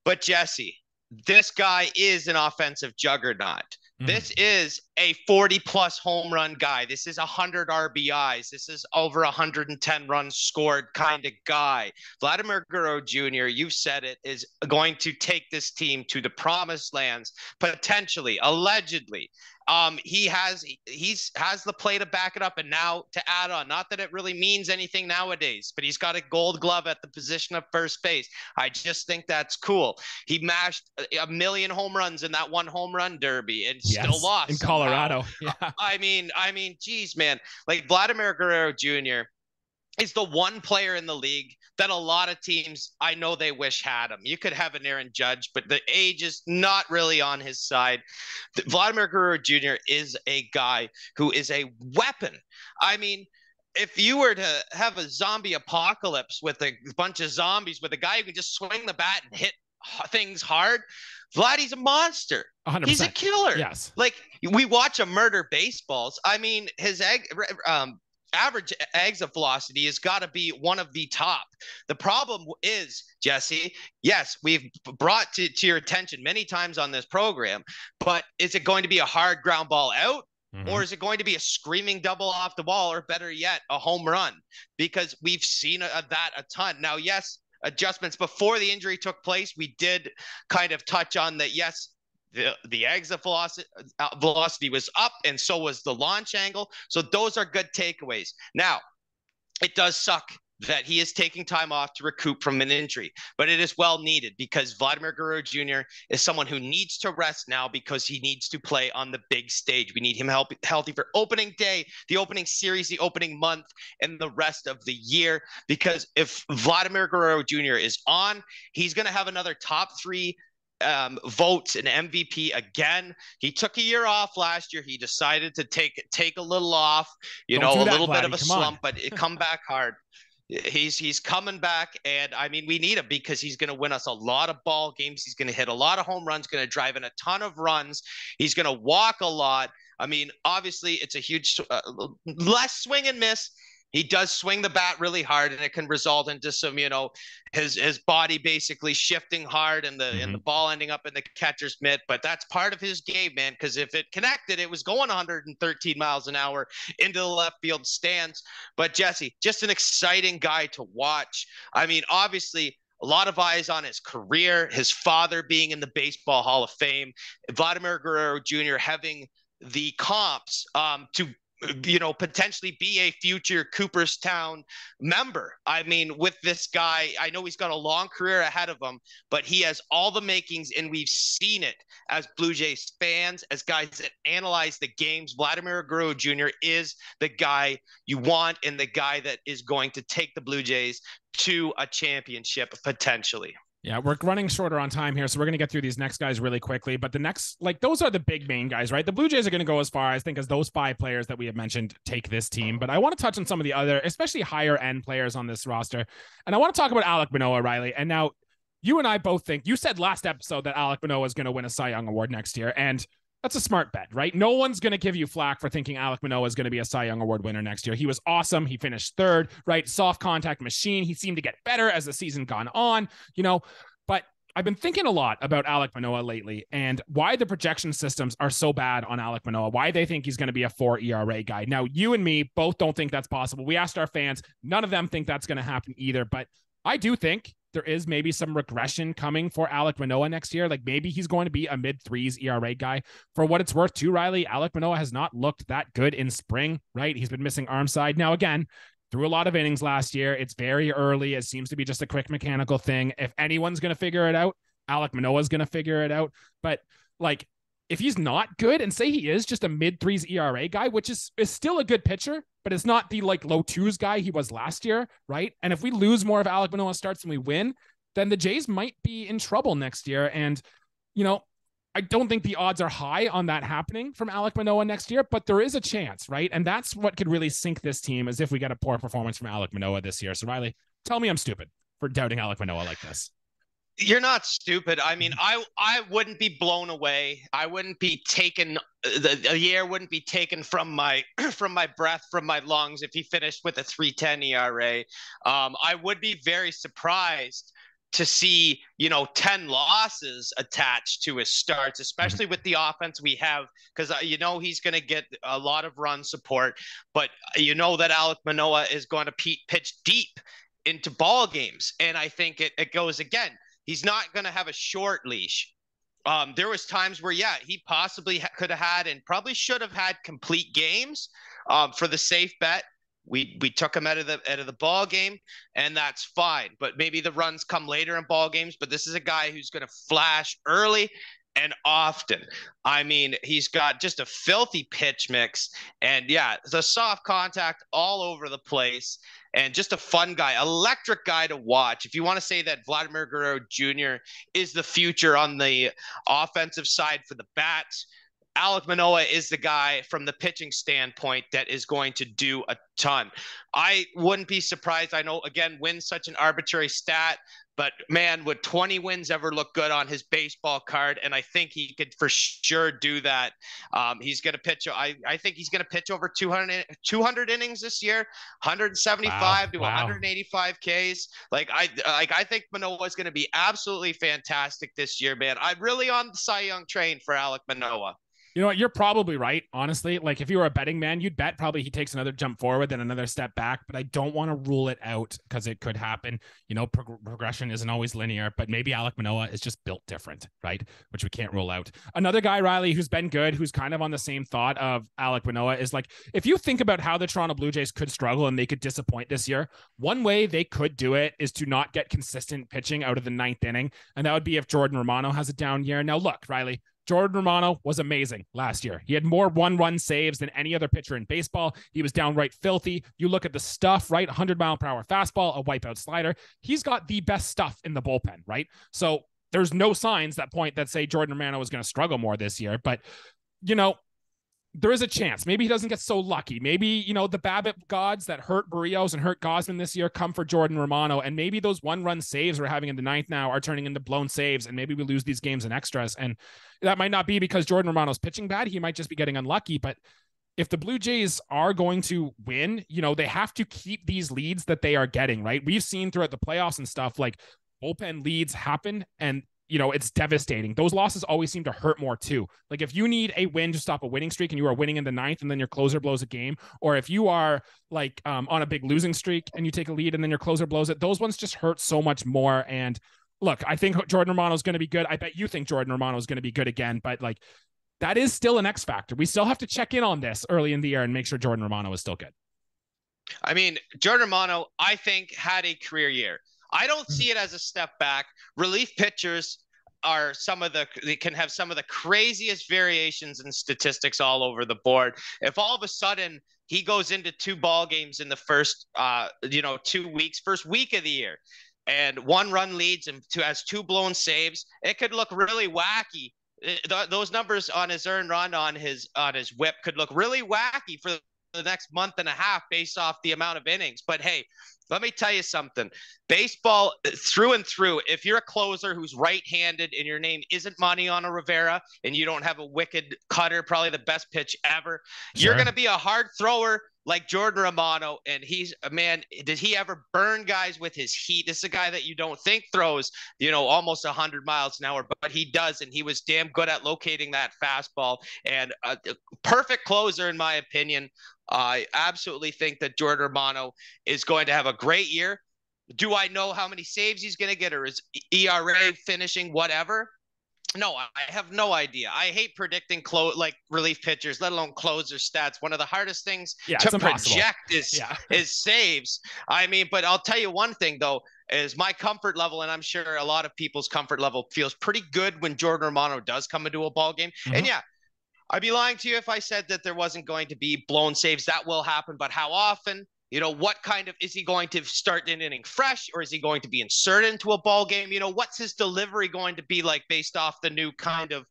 But Jesse, this guy is an offensive juggernaut. Mm-hmm. This is a 40-plus home run guy. This is 100 RBIs. This is over 110 runs scored kind of guy. Vladimir Guerrero Jr., you've said it, is going to take this team to the promised lands, potentially, allegedly. He has the play to back it up. And now, to add on, not that it really means anything nowadays, but he's got a gold glove at the position of first base. I just think that's cool. He mashed 1,000,000 home runs in that one home run derby and still lost in Colorado. Yeah. I mean, geez, man, like, Vladimir Guerrero Jr. is the one player in the league that a lot of teams, I know they wish had him. You could have an Aaron Judge, but the age is not really on his side. Vladimir Guerrero Jr. is a guy who is a weapon. I mean, if you were to have a zombie apocalypse with a bunch of zombies, with a guy who can just swing the bat and hit things hard, Vladdy's a monster. 100%. He's a killer. Yes. Like, we watch him murder baseballs. I mean, his average exit velocity has got to be one of the top. The problem is, Jesse, yes, we've brought to your attention many times on this program, but is it going to be a hard ground ball out? Mm-hmm. Or is it going to be a screaming double off the wall, or better yet, a home run? Because we've seen that a ton. Now, yes, adjustments before the injury took place, we did kind of touch on that. Yes, the exit velocity was up, and so was the launch angle. So those are good takeaways. Now, it does suck that he is taking time off to recoup from an injury, but it is well needed, because Vladimir Guerrero Jr. is someone who needs to rest now, because he needs to play on the big stage. We need him healthy for opening day, the opening series, the opening month, and the rest of the year, because if Vladimir Guerrero Jr. is on, he's going to have another top 3 votes in MVP again. He took a year off last year. He decided to take a little off, bit of a slump, but it come back hard. He's coming back, and I mean, we need him because he's going to win us a lot of ball games. He's going to hit a lot of home runs, going to drive in a ton of runs. He's going to walk a lot. I mean, obviously, it's a huge less swing and miss. He does swing the bat really hard, and it can result into some, his body basically shifting hard and the ball ending up in the catcher's mitt. But that's part of his game, man, because if it connected, it was going 113 miles an hour into the left field stands. But Jesse, just an exciting guy to watch. I mean, obviously, a lot of eyes on his career, his father being in the Baseball Hall of Fame, Vladimir Guerrero Jr. having the comps to you know, potentially be a future Cooperstown member. I mean, with this guy, I know he's got a long career ahead of him, but he has all the makings, and we've seen it as Blue Jays fans, as guys that analyze the games. Vladimir Guerrero Jr. is the guy you want and the guy that is going to take the Blue Jays to a championship potentially. Yeah, we're running shorter on time here, so we're going to get through these next guys really quickly. But the next, like, those are the big main guys, right? The Blue Jays are going to go as far, I think, as those five players that we have mentioned take this team. But I want to touch on some of the other, especially higher end players on this roster. And I want to talk about Alec Manoah, Riley. And now you and I both think, you said last episode that Alec Manoah is going to win a Cy Young Award next year. And that's a smart bet, right? No one's going to give you flack for thinking Alec Manoah is going to be a Cy Young Award winner next year. He was awesome. He finished third, right? Soft contact machine. He seemed to get better as the season gone on, you know, but I've been thinking a lot about Alec Manoah lately and why the projection systems are so bad on Alec Manoah, why they think he's going to be a 4 ERA guy. Now, you and me both don't think that's possible. We asked our fans. None of them think that's going to happen either, but I do think there is maybe some regression coming for Alec Manoah next year. Like maybe he's going to be a mid-3s ERA guy. For what it's worth too, Riley, Alec Manoah has not looked that good in spring, right? He's been missing arm side. Now, again, threw a lot of innings last year. It's very early. It seems to be just a quick mechanical thing. If anyone's going to figure it out, Alec Manoah is going to figure it out. But like, if he's not good and say he is just a mid-3s ERA guy, which is still a good pitcher, but it's not the like low 2s guy he was last year, right? And if we lose more of Alec Manoah starts and we win, then the Jays might be in trouble next year. And, you know, I don't think the odds are high on that happening from Alec Manoah next year, but there is a chance, right? And that's what could really sink this team is if we get a poor performance from Alec Manoah this year. So Riley, tell me I'm stupid for doubting Alec Manoah like this. You're not stupid. I mean, I wouldn't be blown away. I wouldn't be taken. The air wouldn't be taken from my breath, from my lungs if he finished with a 3.10 ERA. I would be very surprised to see, you know, 10 losses attached to his starts, especially with the offense we have, because, you know, he's going to get a lot of run support. But you know that Alec Manoah is going to pitch deep into ball games. And I think it goes again. He's not going to have a short leash. There was times where, yeah, he possibly could have had and probably should have had complete games for the safe bet. We took him out of the ball game, and that's fine. But maybe the runs come later in ball games. But this is a guy who's going to flash early and often. I mean, he's got just a filthy pitch mix, and yeah, the soft contact all over the place. And just a fun guy, electric guy to watch. If you want to say that Vladimir Guerrero Jr. is the future on the offensive side for the bats, Alec Manoah is the guy from the pitching standpoint that is going to do a ton. I wouldn't be surprised. I know, again, win's such an arbitrary stat, but man, would 20 wins ever look good on his baseball card? And I think he could for sure do that. He's going to pitch. I think he's going to pitch over 200 innings this year, 175 to 185 Ks. I think Manoah is going to be absolutely fantastic this year, man. I'm really on the Cy Young train for Alec Manoah. You know what? You're probably right. Honestly, like if you were a betting man, you'd bet probably he takes another jump forward then another step back, but I don't want to rule it out because it could happen. You know, progression isn't always linear, but maybe Alec Manoah is just built different, right? Which we can't rule out. Another guy, Riley, who's been good, who's kind of on the same thought of Alec Manoah is like, if you think about how the Toronto Blue Jays could struggle and they could disappoint this year, one way they could do it is to not get consistent pitching out of the 9th inning. And that would be if Jordan Romano has a down year. Now look, Riley, Jordan Romano was amazing last year. He had more one-run saves than any other pitcher in baseball. He was downright filthy. You look at the stuff, right? 100-mile-per-hour fastball, a wipeout slider. He's got the best stuff in the bullpen, right? So there's no signs that point that say Jordan Romano is going to struggle more this year. But, you know, there is a chance. Maybe he doesn't get so lucky. Maybe, you know, the BABIP gods that hurt Berrios and hurt Gausman this year come for Jordan Romano. And maybe those one-run saves we're having in the 9th now are turning into blown saves. And maybe we lose these games in extras. And that might not be because Jordan Romano's pitching bad. He might just be getting unlucky. But if the Blue Jays are going to win, you know, they have to keep these leads that they are getting, right? We've seen throughout the playoffs and stuff, like bullpen leads happen and you know, it's devastating. Those losses always seem to hurt more too. Like if you need a win to stop a winning streak and you are winning in the 9th and then your closer blows a game, or if you are like on a big losing streak and you take a lead and then your closer blows it, those ones just hurt so much more. And look, I think Jordan Romano is going to be good. I bet you think Jordan Romano is going to be good again, but like that is still an X factor. We still have to check in on this early in the year and make sure Jordan Romano is still good. I mean, Jordan Romano, I think, had a career year. I don't see it as a step back. Relief pitchers are they can have some of the craziest variations in statistics all over the board. If all of a sudden he goes into two ball games in the first, 2 weeks, first week of the year, and 1-run leads and has 2 blown saves, it could look really wacky. Those numbers on his earned run, on his whip, could look really wacky for the next month and a half based off the amount of innings. But hey, let me tell you something. Baseball, through and through, if you're a closer who's right-handed and your name isn't Mariano Rivera and you don't have a wicked cutter, probably the best pitch ever, sure, you're going to be a hard thrower like Jordan Romano. And did he ever burn guys with his heat? This is a guy that you don't think throws, almost 100 miles an hour, but he does. And he was damn good at locating that fastball, and a perfect closer, in my opinion. I absolutely think that Jordan Romano is going to have a great year. Do I know how many saves he's going to get, or his ERA finishing, whatever? No, I have no idea. I hate predicting relief pitchers, let alone closer stats. One of the hardest things to project is saves. I mean, but I'll tell you one thing, though, is my comfort level, and I'm sure a lot of people's comfort level feels pretty good when Jordan Romano does come into a ball game. Mm-hmm. And I'd be lying to you if I said that there wasn't going to be blown saves. That will happen, but how often? What kind of, is he going to start an inning fresh, or is he going to be inserted into a ball game? What's his delivery going to be like based off the new kind of,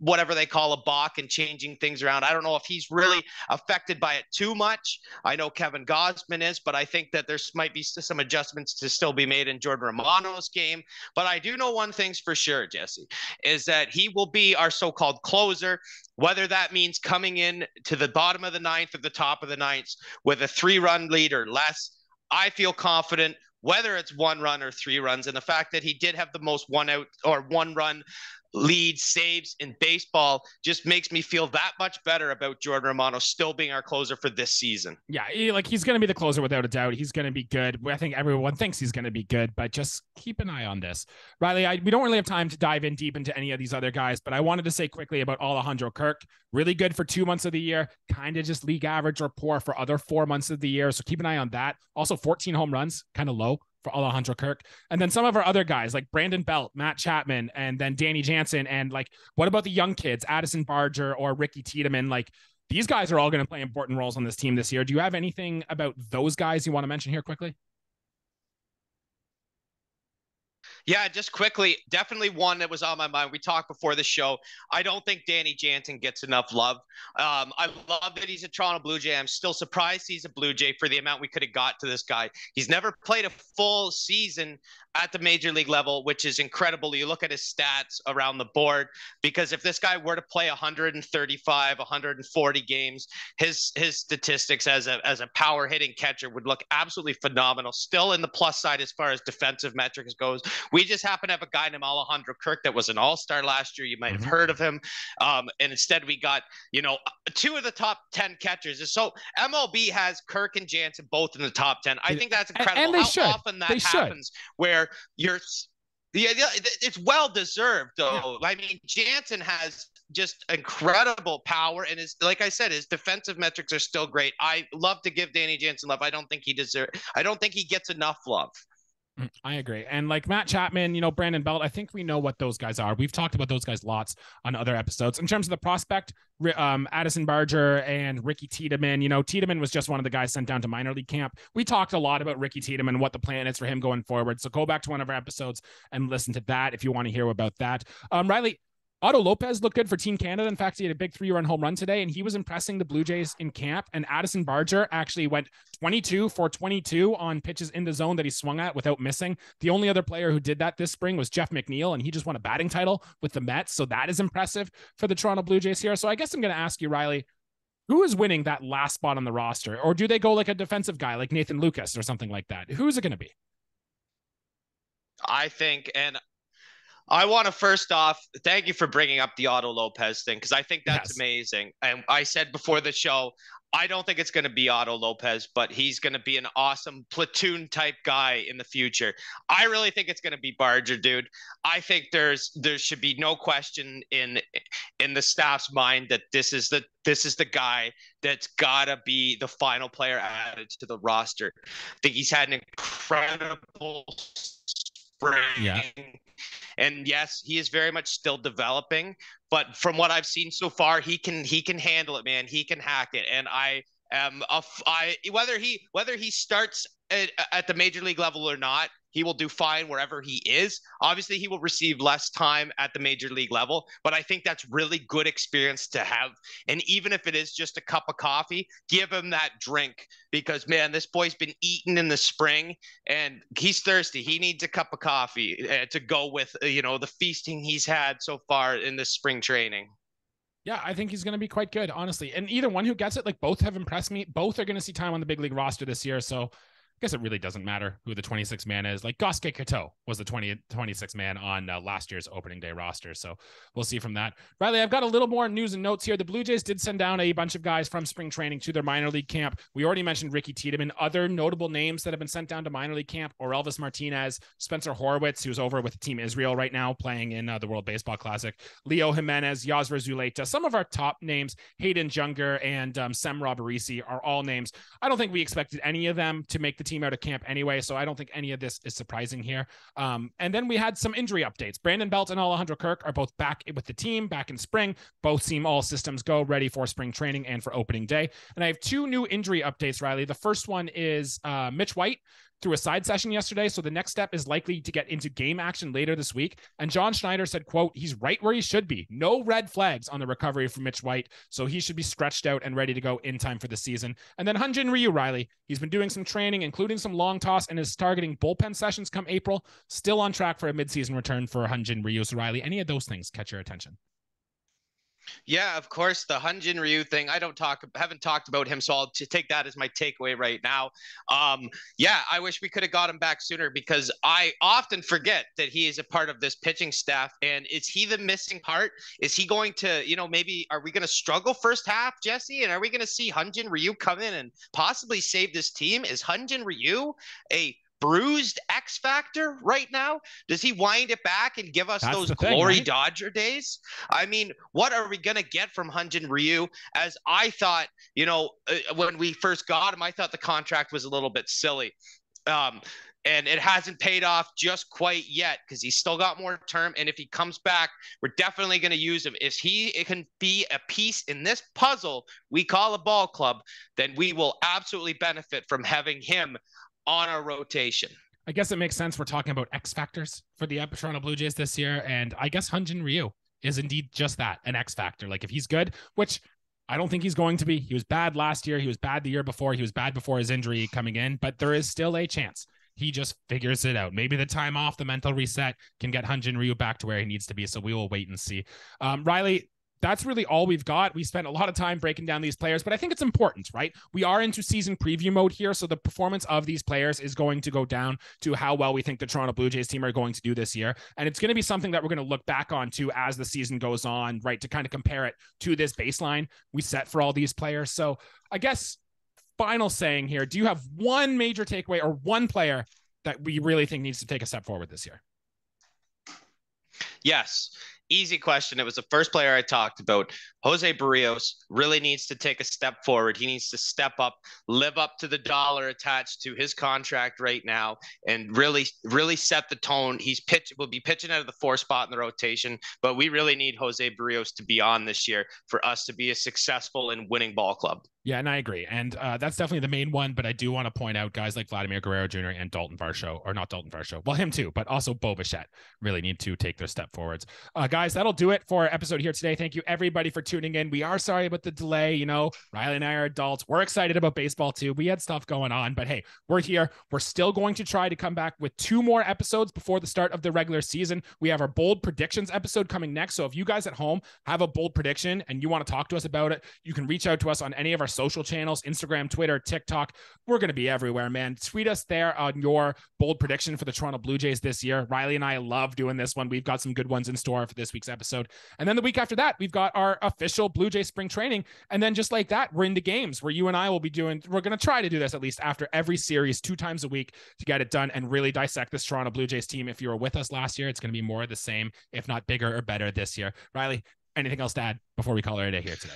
whatever they call a balk and changing things around? I don't know if he's really affected by it too much. I know Kevin Gausman is, but I think that there might be some adjustments to still be made in Jordan Romano's game. But I do know one thing's for sure, Jesse, is that he will be our so-called closer, whether that means coming in to the bottom of the ninth or the top of the ninth with a 3-run lead or less. I feel confident whether it's 1 run or 3 runs. And the fact that he did have the most 1-run lead saves in baseball just makes me feel that much better about Jordan Romano still being our closer for this season. Yeah, he's going to be the closer without a doubt. He's going to be good. I think everyone thinks he's going to be good, but just keep an eye on this. Riley, we don't really have time to dive in deep into any of these other guys, but I wanted to say quickly about Alejandro Kirk. Really good for 2 months of the year, kind of just league average or poor for other 4 months of the year. So keep an eye on that. Also 14 home runs, kind of low for Alejandro Kirk. And then some of our other guys like Brandon Belt, Matt Chapman, and then Danny Jansen. And what about the young kids, Addison Barger or Ricky Tiedemann? These guys are all going to play important roles on this team this year. Do you have anything about those guys you want to mention here quickly? Yeah, just quickly, definitely one that was on my mind. We talked before the show. I don't think Danny Jansen gets enough love. I love that he's a Toronto Blue Jay. I'm still surprised he's a Blue Jay for the amount we could have got to this guy. He's never played a full season at the major league level, which is incredible. You look at his stats around the board, because if this guy were to play 135, 140 games, his statistics as a power hitting catcher would look absolutely phenomenal. Still in the plus side as far as defensive metrics goes. We just happen to have a guy named Alejandro Kirk that was an all-star last year. You might have heard of him. And instead we got, 2 of the top 10 catchers. So MLB has Kirk and Jansen both in the top 10. I think that's incredible. And How often that happens where you're – it's well-deserved, though. Yeah. I mean, Jansen has – just incredible power, and his defensive metrics are still great. I love to give Danny Jansen love. I don't think he gets enough love. I agree. And Matt Chapman, Brandon Belt, I think we know what those guys are. We've talked about those guys lots on other episodes. In terms of the prospect, Addison Barger and Ricky Tiedemann, Tiedemann was just one of the guys sent down to minor league camp. We talked a lot about Ricky Tiedemann, what the plan is for him going forward. So go back to one of our episodes and listen to that if you want to hear about that. Riley, Otto Lopez looked good for Team Canada. In fact, he had a big 3-run home run today, and he was impressing the Blue Jays in camp. And Addison Barger actually went 22 for 22 on pitches in the zone that he swung at without missing. The only other player who did that this spring was Jeff McNeil, and he just won a batting title with the Mets. So that is impressive for the Toronto Blue Jays here. So I guess I'm going to ask you, Riley, who is winning that last spot on the roster? Or do they go like a defensive guy like Nathan Lucas or something like that? Who is it going to be? I think, and I want to first off, thank you for bringing up the Otto Lopez thing, because I think that's amazing. And I said before the show, I don't think it's going to be Otto Lopez, but he's going to be an awesome platoon type guy in the future. I really think it's going to be Barger, dude. I think there should be no question in the staff's mind that this is the guy that's gotta be the final player added to the roster. I think he's had an incredible spring. Yeah. And yes, he is very much still developing, but from what I've seen so far, he can handle it, man. He can hack it. And whether he starts at the major league level or not, he will do fine wherever he is. Obviously, he will receive less time at the major league level, but I think that's really good experience to have. And even if it is just a cup of coffee, give him that drink because, man, this boy's been eating in the spring and he's thirsty. He needs a cup of coffee to go with, the feasting he's had so far in this spring training. Yeah, I think he's going to be quite good, honestly. And either one who gets it, like both have impressed me. Both are going to see time on the big league roster this year. So I guess it really doesn't matter who the 26 man is. Like Gosuke Kuto was the 26 man on last year's opening day roster. So we'll see from that. Riley, I've got a little more news and notes here. The Blue Jays did send down a bunch of guys from spring training to their minor league camp. We already mentioned Ricky Tiedemann. Other notable names that have been sent down to minor league camp, Aurelvis Martinez, Spencer Horwitz, who's over with Team Israel right now playing in the World Baseball Classic, Leo Jimenez, Yasmer Zuleta. Some of our top names, Hayden Junger and Sem Roberisi are all names. I don't think we expected any of them to make the team out of camp anyway, so I don't think any of this is surprising here. And then we had some injury updates. Brandon Belt and Alejandro Kirk are both back with the team back in spring. Both seem all systems go, ready for spring training and for opening day. And I have two new injury updates, Riley. The first one is Mitch White through a side session yesterday. So the next step is likely to get into game action later this week. And John Schneider said, quote, he's right where he should be. No red flags on the recovery from Mitch White. So he should be stretched out and ready to go in time for the season. And then Hyunjin Ryu, Riley, he's been doing some training, including some long toss and is targeting bullpen sessions come April, still on track for a midseason return for Hyunjin Ryu. So Riley, any of those things catch your attention? Yeah, of course, the Hyunjin Ryu thing. I haven't talked about him, so I'll take that as my takeaway right now. Yeah, I wish we could have got him back sooner because I often forget that he is a part of this pitching staff. And is he the missing part? Is he going to, maybe are we going to struggle first half, Jesse? And are we going to see Hyunjin Ryu come in and possibly save this team? Is Hyunjin Ryu a bruised X factor right now? Does he wind it back and give us those glory Dodger days? I mean, what are we going to get from Hyunjin Ryu? As I thought, when we first got him, I thought the contract was a little bit silly. And it hasn't paid off just quite yet because he's still got more term. And if he comes back, we're definitely going to use him. If it can be a piece in this puzzle we call a ball club, then we will absolutely benefit from having him on our rotation. I guess it makes sense. We're talking about X factors for the Toronto Blue Jays this year. And I guess Hyunjin Ryu is indeed just that, an X factor. Like if he's good, which I don't think he's going to be. He was bad last year. He was bad the year before. He was bad before his injury coming in, but there is still a chance. He just figures it out. Maybe the time off, the mental reset can get Hyunjin Ryu back to where he needs to be. So we will wait and see. Riley, that's really all we've got. We spent a lot of time breaking down these players, but I think it's important, right? We are into season preview mode here, so the performance of these players is going to go down to how well we think the Toronto Blue Jays team are going to do this year. And it's going to be something that we're going to look back on to as the season goes on, right? To kind of compare it to this baseline we set for all these players. So I guess final saying here, do you have one major takeaway or one player that we really think needs to take a step forward this year? Yes. Easy question. It was the first player I talked about. Jose Berrios really needs to take a step forward. He needs to step up, live up to the dollar attached to his contract right now, and really, really set the tone. We'll be pitching out of the 4 spot in the rotation, but we really need Jose Berrios to be on this year for us to be a successful and winning ball club. Yeah, and I agree. And that's definitely the main one, but I do want to point out guys like Vladimir Guerrero Jr. and Well, him too, but also Bo Bichette really need to take their step forwards. Guys, that'll do it for our episode here today. Thank you everybody for tuning in. We are sorry about the delay. Riley and I are adults. We're excited about baseball too. We had stuff going on, but hey, we're here. We're still going to try to come back with 2 more episodes before the start of the regular season. We have our bold predictions episode coming next. So if you guys at home have a bold prediction and you want to talk to us about it, you can reach out to us on any of our social channels, Instagram, Twitter, TikTok. We're going to be everywhere, man. Tweet us there on your bold prediction for the Toronto Blue Jays this year. Riley and I love doing this one. We've got some good ones in store for this week's episode. And then the week after that, we've got our official Blue Jays spring training. And then just like that, we're into games where you and I will be doing, we're going to try to do this at least after every series 2 times a week to get it done and really dissect this Toronto Blue Jays team. If you were with us last year, it's going to be more of the same, if not bigger or better this year. Riley, anything else to add before we call it a day here today?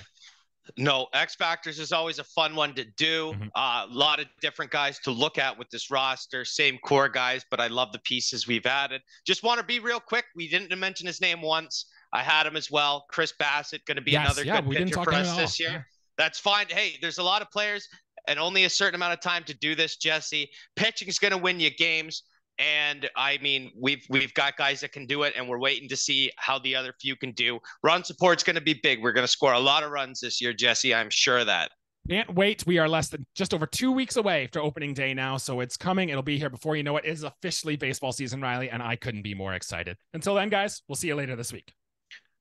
No, X Factors is always a fun one to do. A lot of different guys to look at with this roster, same core guys, but I love the pieces we've added. Just want to be real quick. We didn't mention his name once. I had him as well. Chris Bassett, going to be another good pitcher for us this year. Yeah. That's fine. Hey, there's a lot of players and only a certain amount of time to do this, Jesse. Pitching is going to win you games. And I mean, we've got guys that can do it, and we're waiting to see how the other few can do. Run support's going to be big. We're going to score a lot of runs this year, Jesse. I'm sure of that. Can't wait. We are less than just over 2 weeks away to opening day now. So it's coming. It'll be here before you know it. It is officially baseball season, Riley, and I couldn't be more excited. Until then, guys, we'll see you later this week.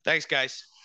Thanks, guys.